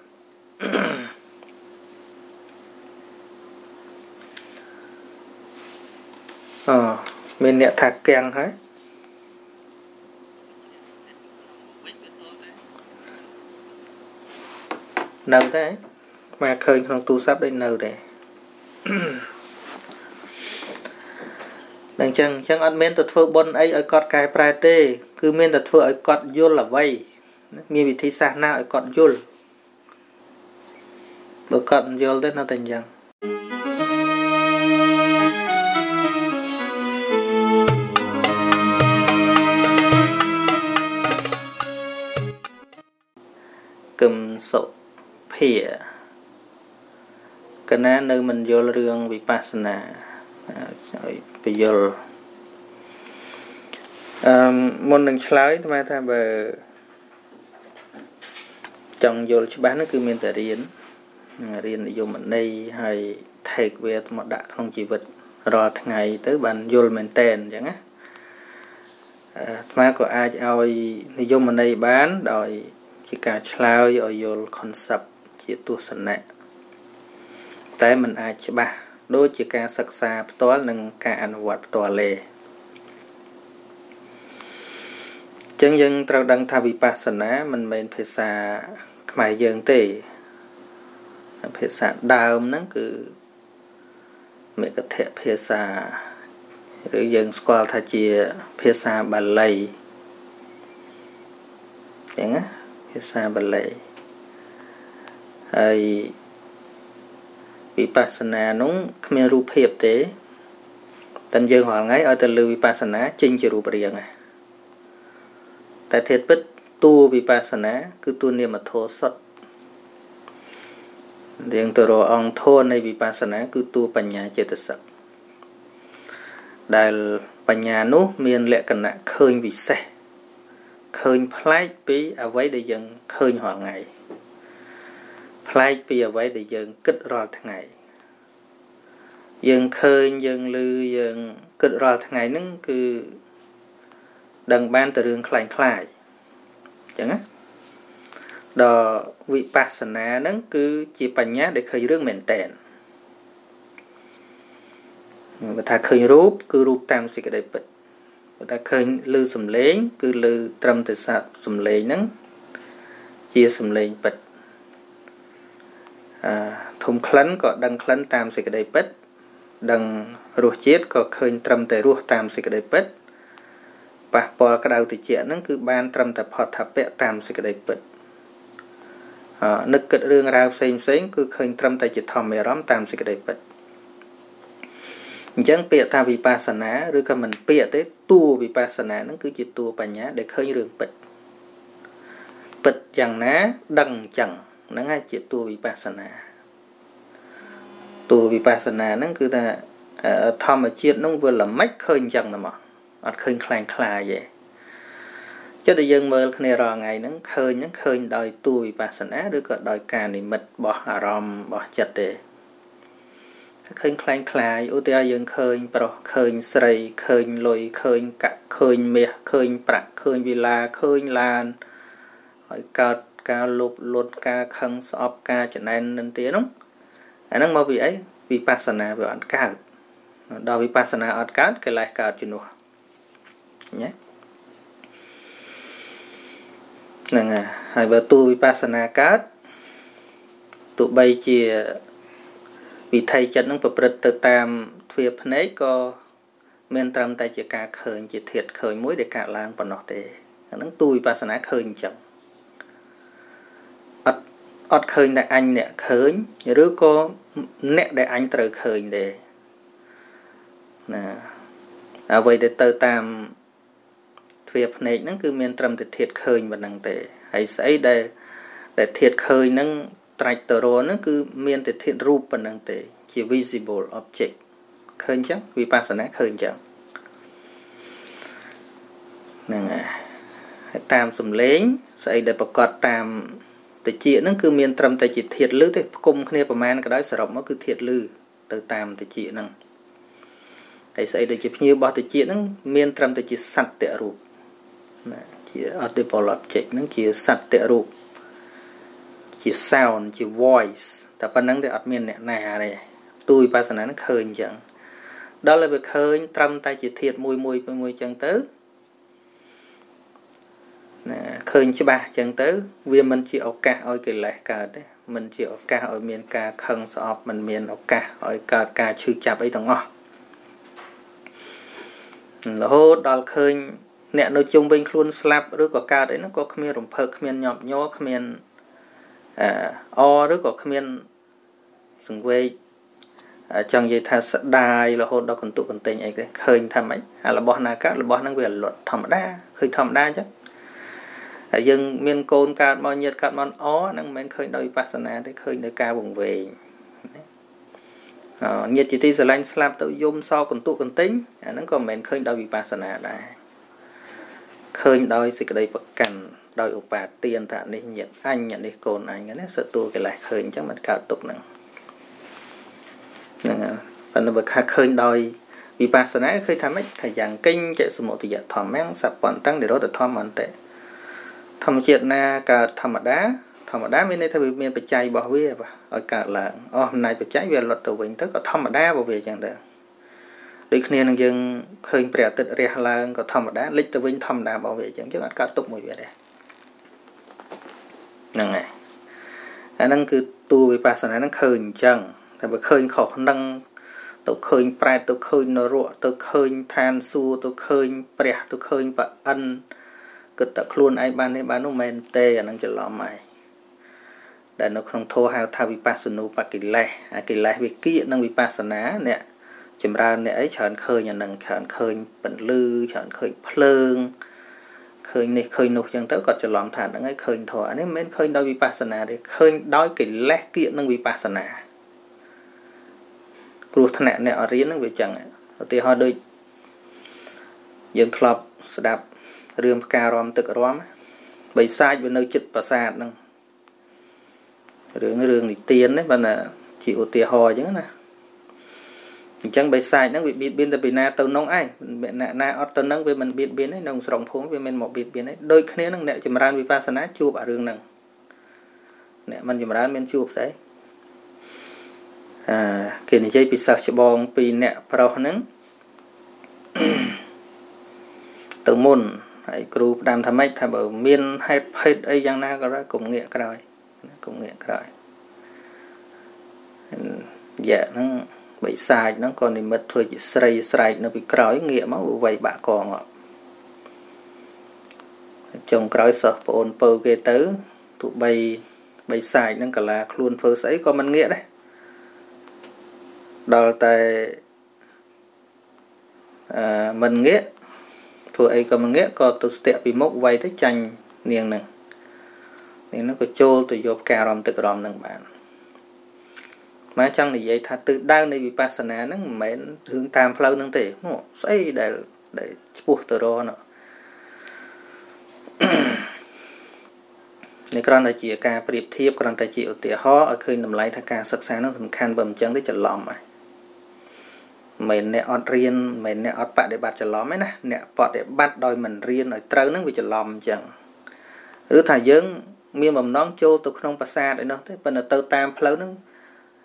ờ mình nẹt thạc kèng hả nở thế mà khơi trong tu sắp đây nở thế đằng chân chân ăn men từ thưa bon ấy ở cọt cài prai tê cứ men từ thưa ở cọt vô là vây nghe vị thí xa nào ở cọt vô bữa cọt vô đến nó thành rằng cầm sổ phìa cái này nơi mình vô là đường vipassana bây giờ môn đừng chơi mà ta bờ chồng vô chứ bán nó cứ miền tây riêng riêng để vô mình đây hay thầy về một đại không chỉ vật rồi thằng ngày tới bàn vô mình tên chẳng á má của ai ơi vô mình đây bán đòi chỉ cả chơi rồi vô concept chỉ tu sân này แต่ mình อาจจะบ้าโดยจากการศึกษาตัวหนึ่งการอนุวัติตัวเล Chân dân trao đăng thà Vipassana mình mình phải xa khải dân tê phải xa đào nắng cứ mình có thể phải xa rồi dân squal thà chia phải xa bà lầy chẳng á phải xa bà lầy hay Vipassana nóng khmer ru phép tế tân dân hỏi ngay ở tên lưu Vipassana chinh chì ru bà riêng à tại thiệt bích tu Vipassana cứ tu niệm mà thô sót riêng từ rồi ông thô này Vipassana cứ tu Panya Cetasik đại Panya nú miền lệ cận nã khơi vị xe khơi plei pi ở với đại dân khơi họ ngày plei pi ở với đại dân kích rò thằng ngày dân khơi dân lư dân kích rò thằng ngày nứng cứ đằng ban từ đường khải khải chẳng á đó Vipassana nó cứ chỉ bành nhá để khởi rương mền tèn người ta khởi rúp cứ rúp tam sĩ cái đại bịch người ta khởi lư sầm lén cứ lư trầm từ sạt sầm lén nó chia sầm lén bịch à, thùng khấn có đằng khấn tam sĩ cái đại bịch đằng ruột chết có khởi trầm từ ruột tam sĩ cái đại bịch bà bỏ cái đầu thì chuyện nó cứ ban trầm tập họ thập bẹ tam sĩ cái đấy bật nước cật rương rau xanh xanh cứ khơi trầm tại chỉ thòm mè rắm tam sĩ cái đấy bật chẳng bẹ tham Vipassana rồi cả mình bẹ tới tu Vipassana nó cứ chỉ tu bả nhá để khơi rương bật bật chẳng ná đằng chẳng nó ngay chỉ tu Vipassana tu Vipassana nó cứ là thòm mà chuyện nó vừa là mách khơi chẳng là mà ở khơi khang khang vậy, cho tới dân mơ này rồi ngày nó khơi nó khơi đòi tui và sanh á đứa còn đòi cà này mệt bỏ hà rầm bỏ chật để khơi khang khang, ưu tiên dân khơi bờ khơi sậy khơi lôi khơi cạ khơi mè khơi bạc khơi villa khơi lan, hỏi cào cào lụp lụt cà khăng sọp cà chuyện này nên tiếng đúng, anh đang mơ vị ấy Vipassana về ăn cào, đòi Vipassana ăn cào cái lại cào chuyện nào nhé, nè ngà, hai vợ tu Vipassana cát, tụ bay chia vì thầy chân nông bậc bậc từ tam thuyết này co men trầm tại chỉ cả khởi chỉ thiệt khởi mối để cả làng và nọ tề, nông tu Vipassana khởi chẳng, ọt ọt khởi đại anh nè khởi, rồi co nè đại anh từ khởi để, nè, à vậy để từ tam việc này nó cứ miền trầm thì thiệt khơi và năng tệ hay xây để để thiệt khơi nó trạch tờ rô nó cứ miền thì thiệt rup và năng tệ chỉ visible object khơi chắc Vipassana khơi chẳng nè tam sầm lén xây để bọc cọt tam từ chị nó cứ miền trầm từ chị thiệt lư thì cùng kia của man cái đó sờ rộng nó cứ thiệt lư từ tam từ chị năng hay xây để chị như bao từ chị nó miền trầm từ chị sạch tệ rup chỉ audible object nó chỉ sạch tệ ruột chỉ sound chỉ voice ta phần năng để admin này này tôi ba sản nó khơi chẳng đó là việc khơi trầm tay chỉ thiệt mùi mùi mùi chân tứ khơi chứ ba chân tứ vì mình chỉ ốc ca ôi kì lẻ cờ đấy mình chỉ ốc ca ôi miền ca khăn sọp mình miền ốc ca ôi cờ ca chư chạp ấy thằng ngọt là hốt đó khơi nè nội chung bên luôn slap rứa có cao đấy nó có khmer rồng phật khmer nhọm nhó khmer o rứa có khmer sừng quay trong dây tha đài là hồn đó còn tụ còn tình ấy cái khơi tham ấy à là bọn nào cát là bọn đang về luật thầm đa khơi thầm đa chứ dân miền côn cát mòn nhiệt cát mòn o đang miền khơi đôi Vipassana để khơi nơi cao vùng về nhiệt chỉ ti slang slap tự yum so còn tụ còn tính nó còn miền khơi đôi Vipassana đây khơi đôi xịt đây bậc cằn đôi ục bà tiền thản đi nhận anh nhận đi cồn anh cái này sợ tua cái lại khơi chắc mình cào tục nè phần là bậc khơi đôi Vipassana khơi tham ấy thầy giảng kinh chạy số một thì giờ thòm mang sập bọn tăng để đó tự thòm mòn tệ thòm chuyện na cả thòm đá thầm đá mới thay vì miền bị cháy bỏ về ở cả là hôm nay bị cháy về lọt tù bình tức có thầm đá bảo vệ chẳng được đôi khi nông dân hơi bẻ tịt rẻ là có thầm đá lịch tù bình thầm đá bảo vệ chẳng chứ cả tục mùi về đây năng này năng cứ tu về bà sản năng khơi chẳng tại vì khơi khó năng tôi khơi bẻ tôi khơi nở rộ tôi khơi than su tôi khơi bẻ tôi khơi bả ăn cứ tập luôn ai ban hay ban nó men tê năng chỉ lọ mày để nó không thua hao thà vipassana và kỳ lệ à kỳ lệ việc kia năng vipassana nè chìm ra nè ấy chọn khơi nhà năng chọn khơi bẩn lư chọn khơi phơn khơi này khơi nô chẳng tới còn cho lỏm thả năng ấy khơi thọ anh em men khơi đôi vipassana để khơi đôi kỳ lệ kia năng vipassana cùu thân nè nè ở riêng năng việc chẳng thì họ đôi dân club đạp riêng cà róm tự róm bày sai bên nơi chật và sạt năng rừng rừng tiền đấy bạn là chịu tiền hò chứ nè chẳng bày sai nó bị biết biến từ bị na từ nông anh bị na na ở từ nông về mình biết biến đấy nông sòng phúng về mình một biết biến đấy đôi khi năng nẹt chìm ran vipassana chụp ở rừng năng nẹt mình chìm ran mình chụp đấy à kể như chơi bị sạc chụp bong bị nẹt vào nắng từ môn hãy group đam tham ấy tham ở miền hay hay ấy giang na ra cùng nghĩa cái công nghệ rồi, dạ nó bị sai nó còn thì mất thôi chỉ sai sai nó bị cõi nghĩa máu vậy bà còn ạ, chồng cõi sợ phồn phơi kê tứ tụ bay bay sai nó cả là luôn phơi sấy còn mình nghĩa đấy, đó là tại à, mình nghĩa thôi ấy còn mình nghĩa còn tự tiện bị mốc vậy tới chành niềng này nên nó có chôn từ vô cà ròm từ ròm năng bạn mà trong này vậy thà từ đau này vipassana nó mệt hướng tam flow năng tệ không xây để để buộc từ đó nữaในกรณีที่การเปรียบเทียบกรณีที่อุตยห่อเคยนำไหลทางการศึกษานั้นสำคัญบ่มจังที่จะหลอมไปเหมือนในออดเรียนเหมือนในออดปะเดบัตจะหลอมไหมนะเนี่ยปะเดบัตโดยมันเรียนหน่อยเติมนั่งไปจะหลอมจังหรือถ้าเยอะmiền mầm nón châu tụ không bả xa đấy nó thế phần là tàu tam phơi nó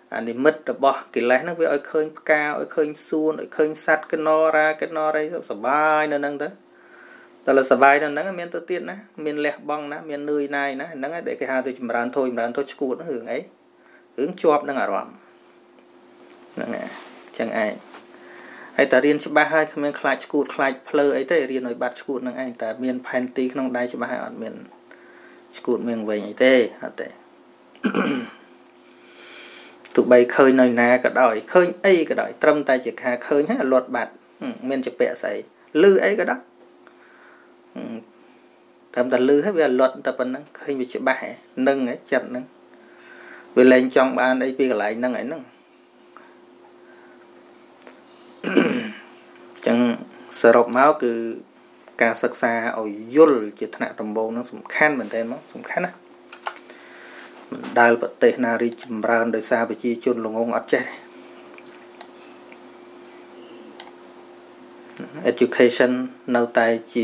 anh đi mít rồi bỏ cái lá nó với ơi khơi cao ơi khơi suôn ơi khơi sạt cái no ra cái no đây sờ bay nó nâng tới đó là sờ bay nó nâng miền tây tiết nè miền lẹ băng nè miền nơi này nè nâng để cái hà tôi chìm ran thôi ran thôi chịu nó hưởng ấy hưởng chua nó ngả rầm nâng à chẳng ai ai ta riêng chịu ba hai không miền khai chịu khai phơi ấy thế riêng nói bát chịu nâng ai ta miền pan tì không đai chịu ba hai ở miền cụt miệng về như thế, tụi bay khơi nơi na cả đòi khơi ấy cả đòi trâm tay chỉ khá khơi nhá lột bạt miền chỉ bẹ sấy lư ấy cả đó, thầm ta lư hết bây giờ lột ta vẫn khơi bị chỉ bẹ nâng ấy chặt nâng, về lên trong ban đây bây giờ lại nâng ấy nâng, chẳng sờ rộp máu cứการศึกษาเอายุ่งจิตนาตำบลนั้นสำคัญเหมือนเดิมมั้งสำคัญนะได้ประเทศนาริจมรันโดยซาบิจิจุนลงองอัดใจ education นาวไตจี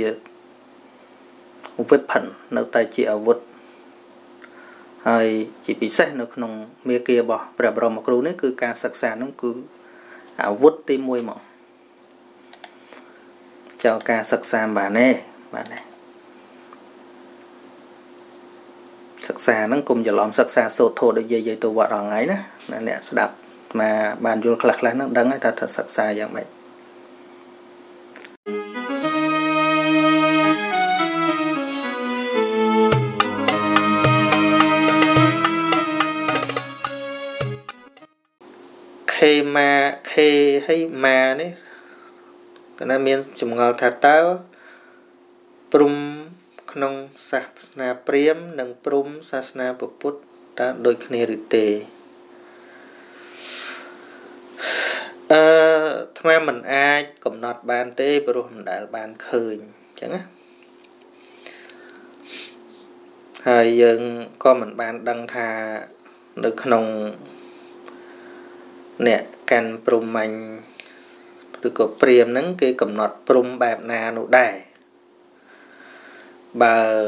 อุปถัมภ์นาวไตจีอาวุธไอจีพิเศษในขนมเมียเกียบอกประบรมครูนี่คือการศึกษานั่นคืออาวุธที่มวยหมอcho ca sặc xa bà nè bà nè sặc xa nó cùng giờ lòm sặc xa sột thô được dây dây tù vợ ròng ấy nè nè đập mà bàn vô lạc là nó đắng ấy ta thật sặc xa vậy mày khê ma khê hay ma đấy nó miền chủng ngọc thạch táo prum khung sáp na priêm nâng prum sáp na bồ put đã đôi khi rửa tề thà mình ai cũng nọt bàn tê prum đã bàn khơi chẳng á thời dân con mình bàn đăng thà được khung nè can prum mạnh từ cổ priềm nắng cái cầm nọt prum bẹp nà nụ đài bà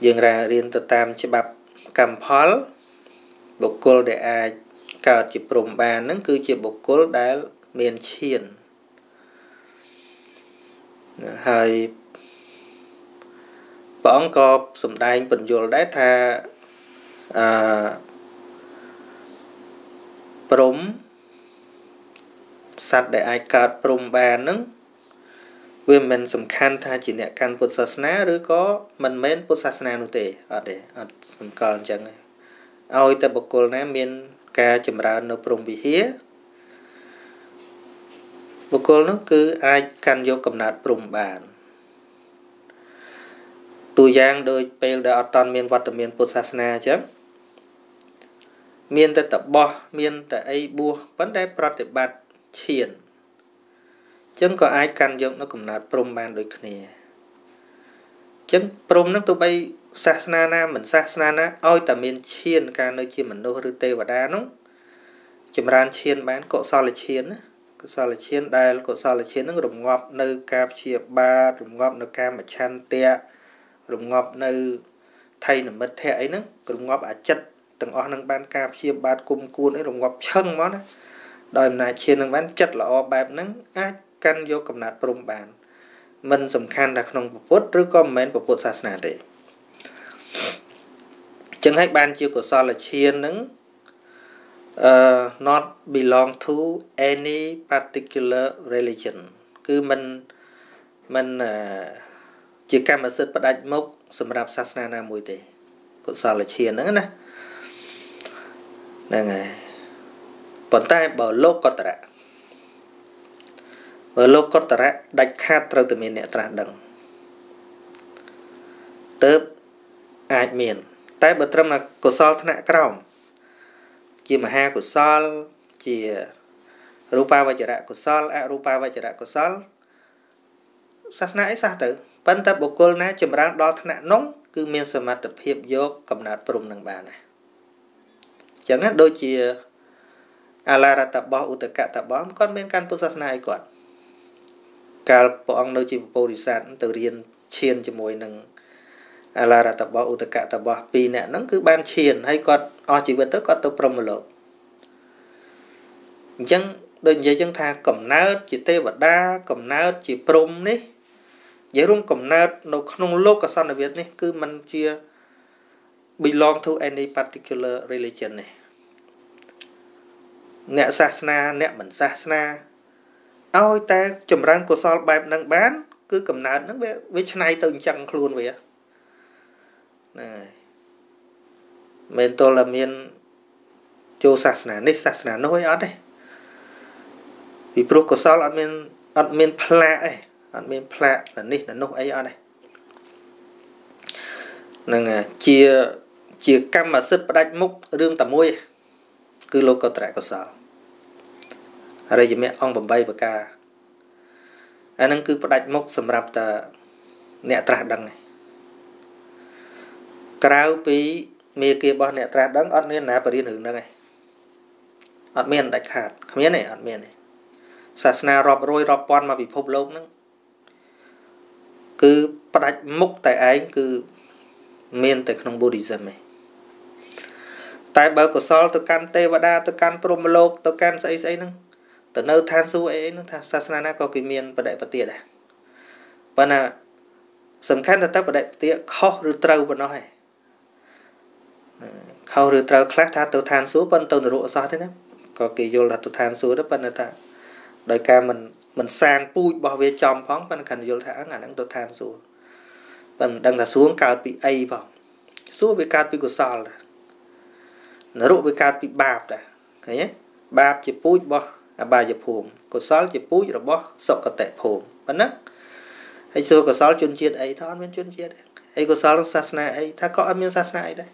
dương ra riêng từ tam chế bắp cầm pháo bột cồn để ai cào chỉ bùm bàn nâng cứ chỉ bột cồn đá miền chiên hay bỏng cọp sầm đai bình dồn đá tha bùm sát để ai cào bùm bàn nâng vì mình sầm khăn tha chỉ nhẹ khăn bột sạt ná rồi có mình mến bột sạt ná nụ tệ ở để ở sầm còn chẳng này ao ta bột cồn này miền ca chấm ra nó bùm bị hé bột cồn nó cứ ai khăn vô cầm nát bùm bàn tù giang đôi pel đã toàn miền vật miền bột sạt ná chứ miền ta tập bò miền ta ai bua vấn đề pratibat thiền chấm có ai can dụng nó cũng là prom ban đối này chấm prom nó tụi bay sát na na mình sát na na ôi ta miền chiên ca nơi chiên mình nô rư tê và đa núng chấm ran chiên bán cọ sao là chiên cọ sao là chiên đây cọ sao là chiên nó rụng ngọt nơi cà chia ba rụng ngọt nơi cà mà chan tia rụng ngọt nơi thay nằm mật thẻ ấy nữa rụng ngọt ở chất từng o năng ban cà chia ba cung cuôn ấy rụng ngọt chân món đòi này chiên năng bán chất là o bẹp nắng ai căn vô cầm nát bùm bàn mình sầm khăn đặt nông bột bột rưỡi con mến bột bột sạch nè để chẳng hay ban chiêu của so là chiên nứng uh, not belong to any particular religion cứ mình mình uh, chỉ cần mà sự bắt đặt mốc sầm rạp sạch nè nà mùi để của so là chiên nứng nè nè này bàn tay bảo lô có tẹt ở lô cốt tả đạch khát trâu từ miền nẹ tả đằng tớp ạch miền tay bật trâm là cổ sol thân nạ cọng chỉ mà hai cổ sol chỉ rupa và chả cổ sol a rupa và chả cổ sol sát nãy sát tử bắn tập bộ côn ná chùm răng đo thân nạ nóng cứ miền sơ mặt tập hiệp vô cầm nạt bùm nâng bà này chẳng hết đôi chì a la ra tập bó u tập cả tập bó con bên căn bút sát nãy còn cả bọn nơi chim bồ đi sẵn từ riêng chiên cho mùi nâng à là tập bó ưu cả tập bó vì nè nó cứ ban chiên hay còn o chỉ biết tới có tập prong một lộp dân đơn giấy dân tha cầm nát chỉ tê vật đa cầm nát chỉ prong ní dễ luôn cầm nát nó không lốt cả son ở Việt ní cứ mình chia belong to any particular religion này nè sasna nè mình sasna ôi ta chùm răng của sol bẹp năng bán cứ cầm nát nó với với này từng chăng luôn vậy này mình tôi là miền châu sạt nà nít sạt nà nôi ớt đây vì pro của sol ở miền ở miền plea ấy ở miền plea là nít là nôi ấy ở đây nè chia chia cam mà sứt đạch múc riêng tầm môi cứ lô cột rạ của sol ở đây chỉ mẹ ông bầm bay bờ ca anh đang cứ đặt mốc sầm rạp ta nẹt ra đằng này cào pí mì kia bao nẹt ra đằng ở miền nào bờ hưởng đằng này ở miền đại khát không biết này ở miền này sà sna rọp rôi rọp pon mà bị phốp lốp nữa cứ đặt mốc tại anh cứ miền tại không Buddhism này tại bờ của sol tôi can tê và đa tôi can promolog tôi can say say nữa từ nơi than su ấy nó than sasana có cái miền bờ đại bờ tiệt này, và là, sầm khăn là tác bờ đại tiệt khó rửa trâu bờ nói, khó rửa trâu khác tha từ than su bên từ ruộng sao thế đó, có cái vô là từ than su đó bên là ta, đời ca mình mình sang pui bảo vệ chòm phóng bên cần vô thả ngàn đằng từ than su, bên đằng thả xuống cao bị ai vào, xuống bị cao bị của sò là, nó ruộng bị cao bị bạp là, thấy bạp chỉ pui bảo à bà dập hồn, cột sỏi dập búi rồi bó sọc cả tẹp hồn, bắn nấc. Hay xưa cột sỏi chuyên chiết ấy, tháo miếng chuyên chiết ấy. Hay cột sỏi sasna ấy, tháo có miếng sasna ấy đấy.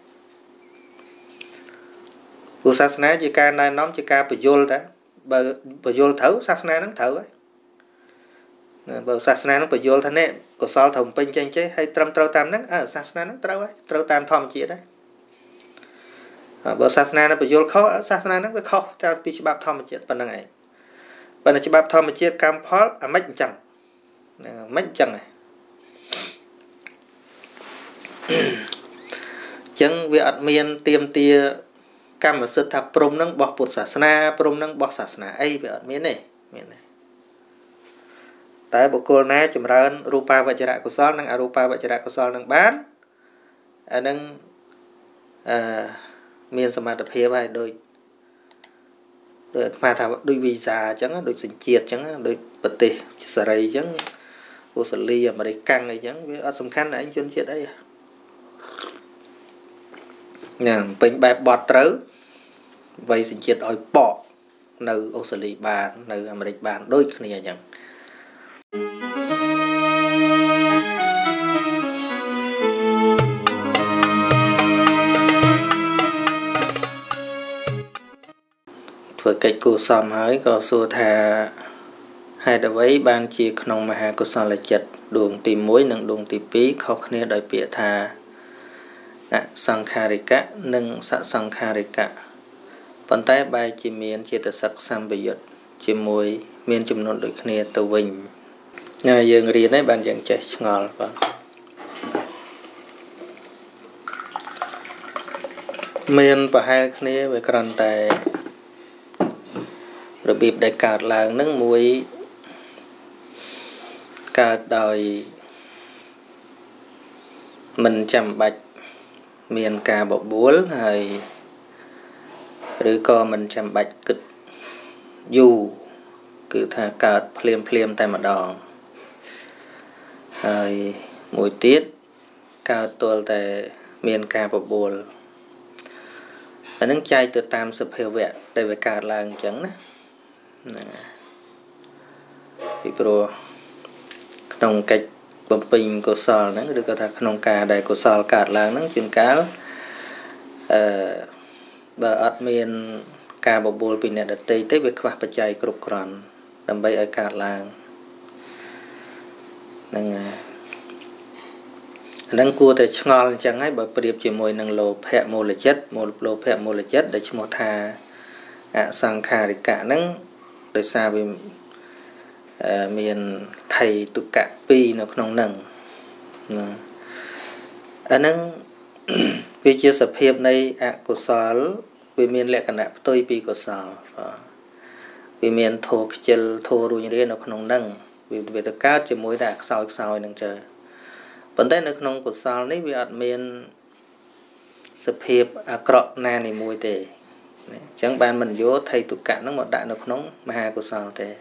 Cột sasna chỉ ca này nóm chỉ ca bờ yol đấy, bờ bờ yol thấu sasna nó thấu ấy. Bờ sasna nó bờ yol thế này, cột sỏi thòng pin chanh chế hay trâm trâu tam nấc, à sasna nó trâu ấy, trâu tam thòng chiết đấy. Bờ sasna nó bờ yol khó, sasna nó bờ khó, ta bị chụp bắp thòng chiết phần này. Bạn chỉ bắp thom mà chia cam phớt à mấy chẳng, mấy chẳng này. chừng việc miền tiêm tia cam và sơ thập prom năng bỏ bột sả sna prom năng bỏ sả sna ấy việc miền này miền này tại bộ cô này chúng ta ăn rupa và chả có sót năng arupa và chả có sót năng bán năng miền sầm mặt phía bài đôi đôi mà thảo đôi vì già chẳng đôi sinh chiệt chẳng đôi bật tì sờ rầy chẳng vô sờ ly mà đây căng này chẳng việc rất khăn là anh chuyên chiệt đấy bình bẹp bọt trớ vậy xin chết ôi bỏ nơi Australia bàn nơi America bàn đôi khi này nhầm vừa cái cô sòn hỏi có xua thà hai đầu ấy ban chia khung mà hà cô sòn là chật đường tìm mối nâng đường tìm pí khó khăn đòi bịa thà Sankharika nâng Sankharika phần tay bài chỉ miền chia từ sắc sang bây giờ chỉ mùi miền chùm nốt đôi kia từ bình nhà dường riêng đấy bạn dường chạy ngọt và miền và hai kia về còn tại rồi bịp đại cát là nâng mùi cát đời mình chạm bạch miền cà bộ búa hay rồi co mình chạm bạch cực dù cứ thà cạt phèm phèm tay mặt đòn rồi mùi tiết cà tuột tại miền cà bộ búa và những chai từ tam sập hiệu vẹn đây về cạt là chẳng nè pro trong cách bấm pin của sò nó được gọi là nông cà đầy của sò cà làng nó chuyên cá bờ admin cà bồ bồ pin này đặt tây tới việc khoa bạch chay cột cạn đầm bay ở cà làng năng năng cua thì ngon chẳng ấy bởi việc chỉ mồi năng lô phe mồi là chết mồi lô phe mồi là chết để cho một thà sang cà thì cả năng tại sao vì Uh, miền thầy tụ cả pi nó không nặng ở nâng vì chia sập hiệp này ạ của xóa vì miền lệ cả nạp tôi pi của xóa vì miền thô chêl thô rùi như thế nó không nặng vì về tất cả chỉ mối đạc sau sau nâng trời vấn đề nó không của xóa này vì ạ miền sập hiệp ạ cọp na này mùi tề chẳng bàn mình vô thầy tụ cả nó một đại nó không mà hai của xóa tề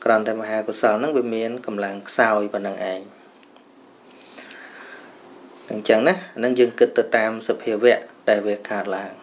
còn tại mà hà của sào nó bị miền cầm làng sao và nàng ảnh nàng chẳng đó nàng dương kịch từ tam sập hiệu vẹn đại việt cả làng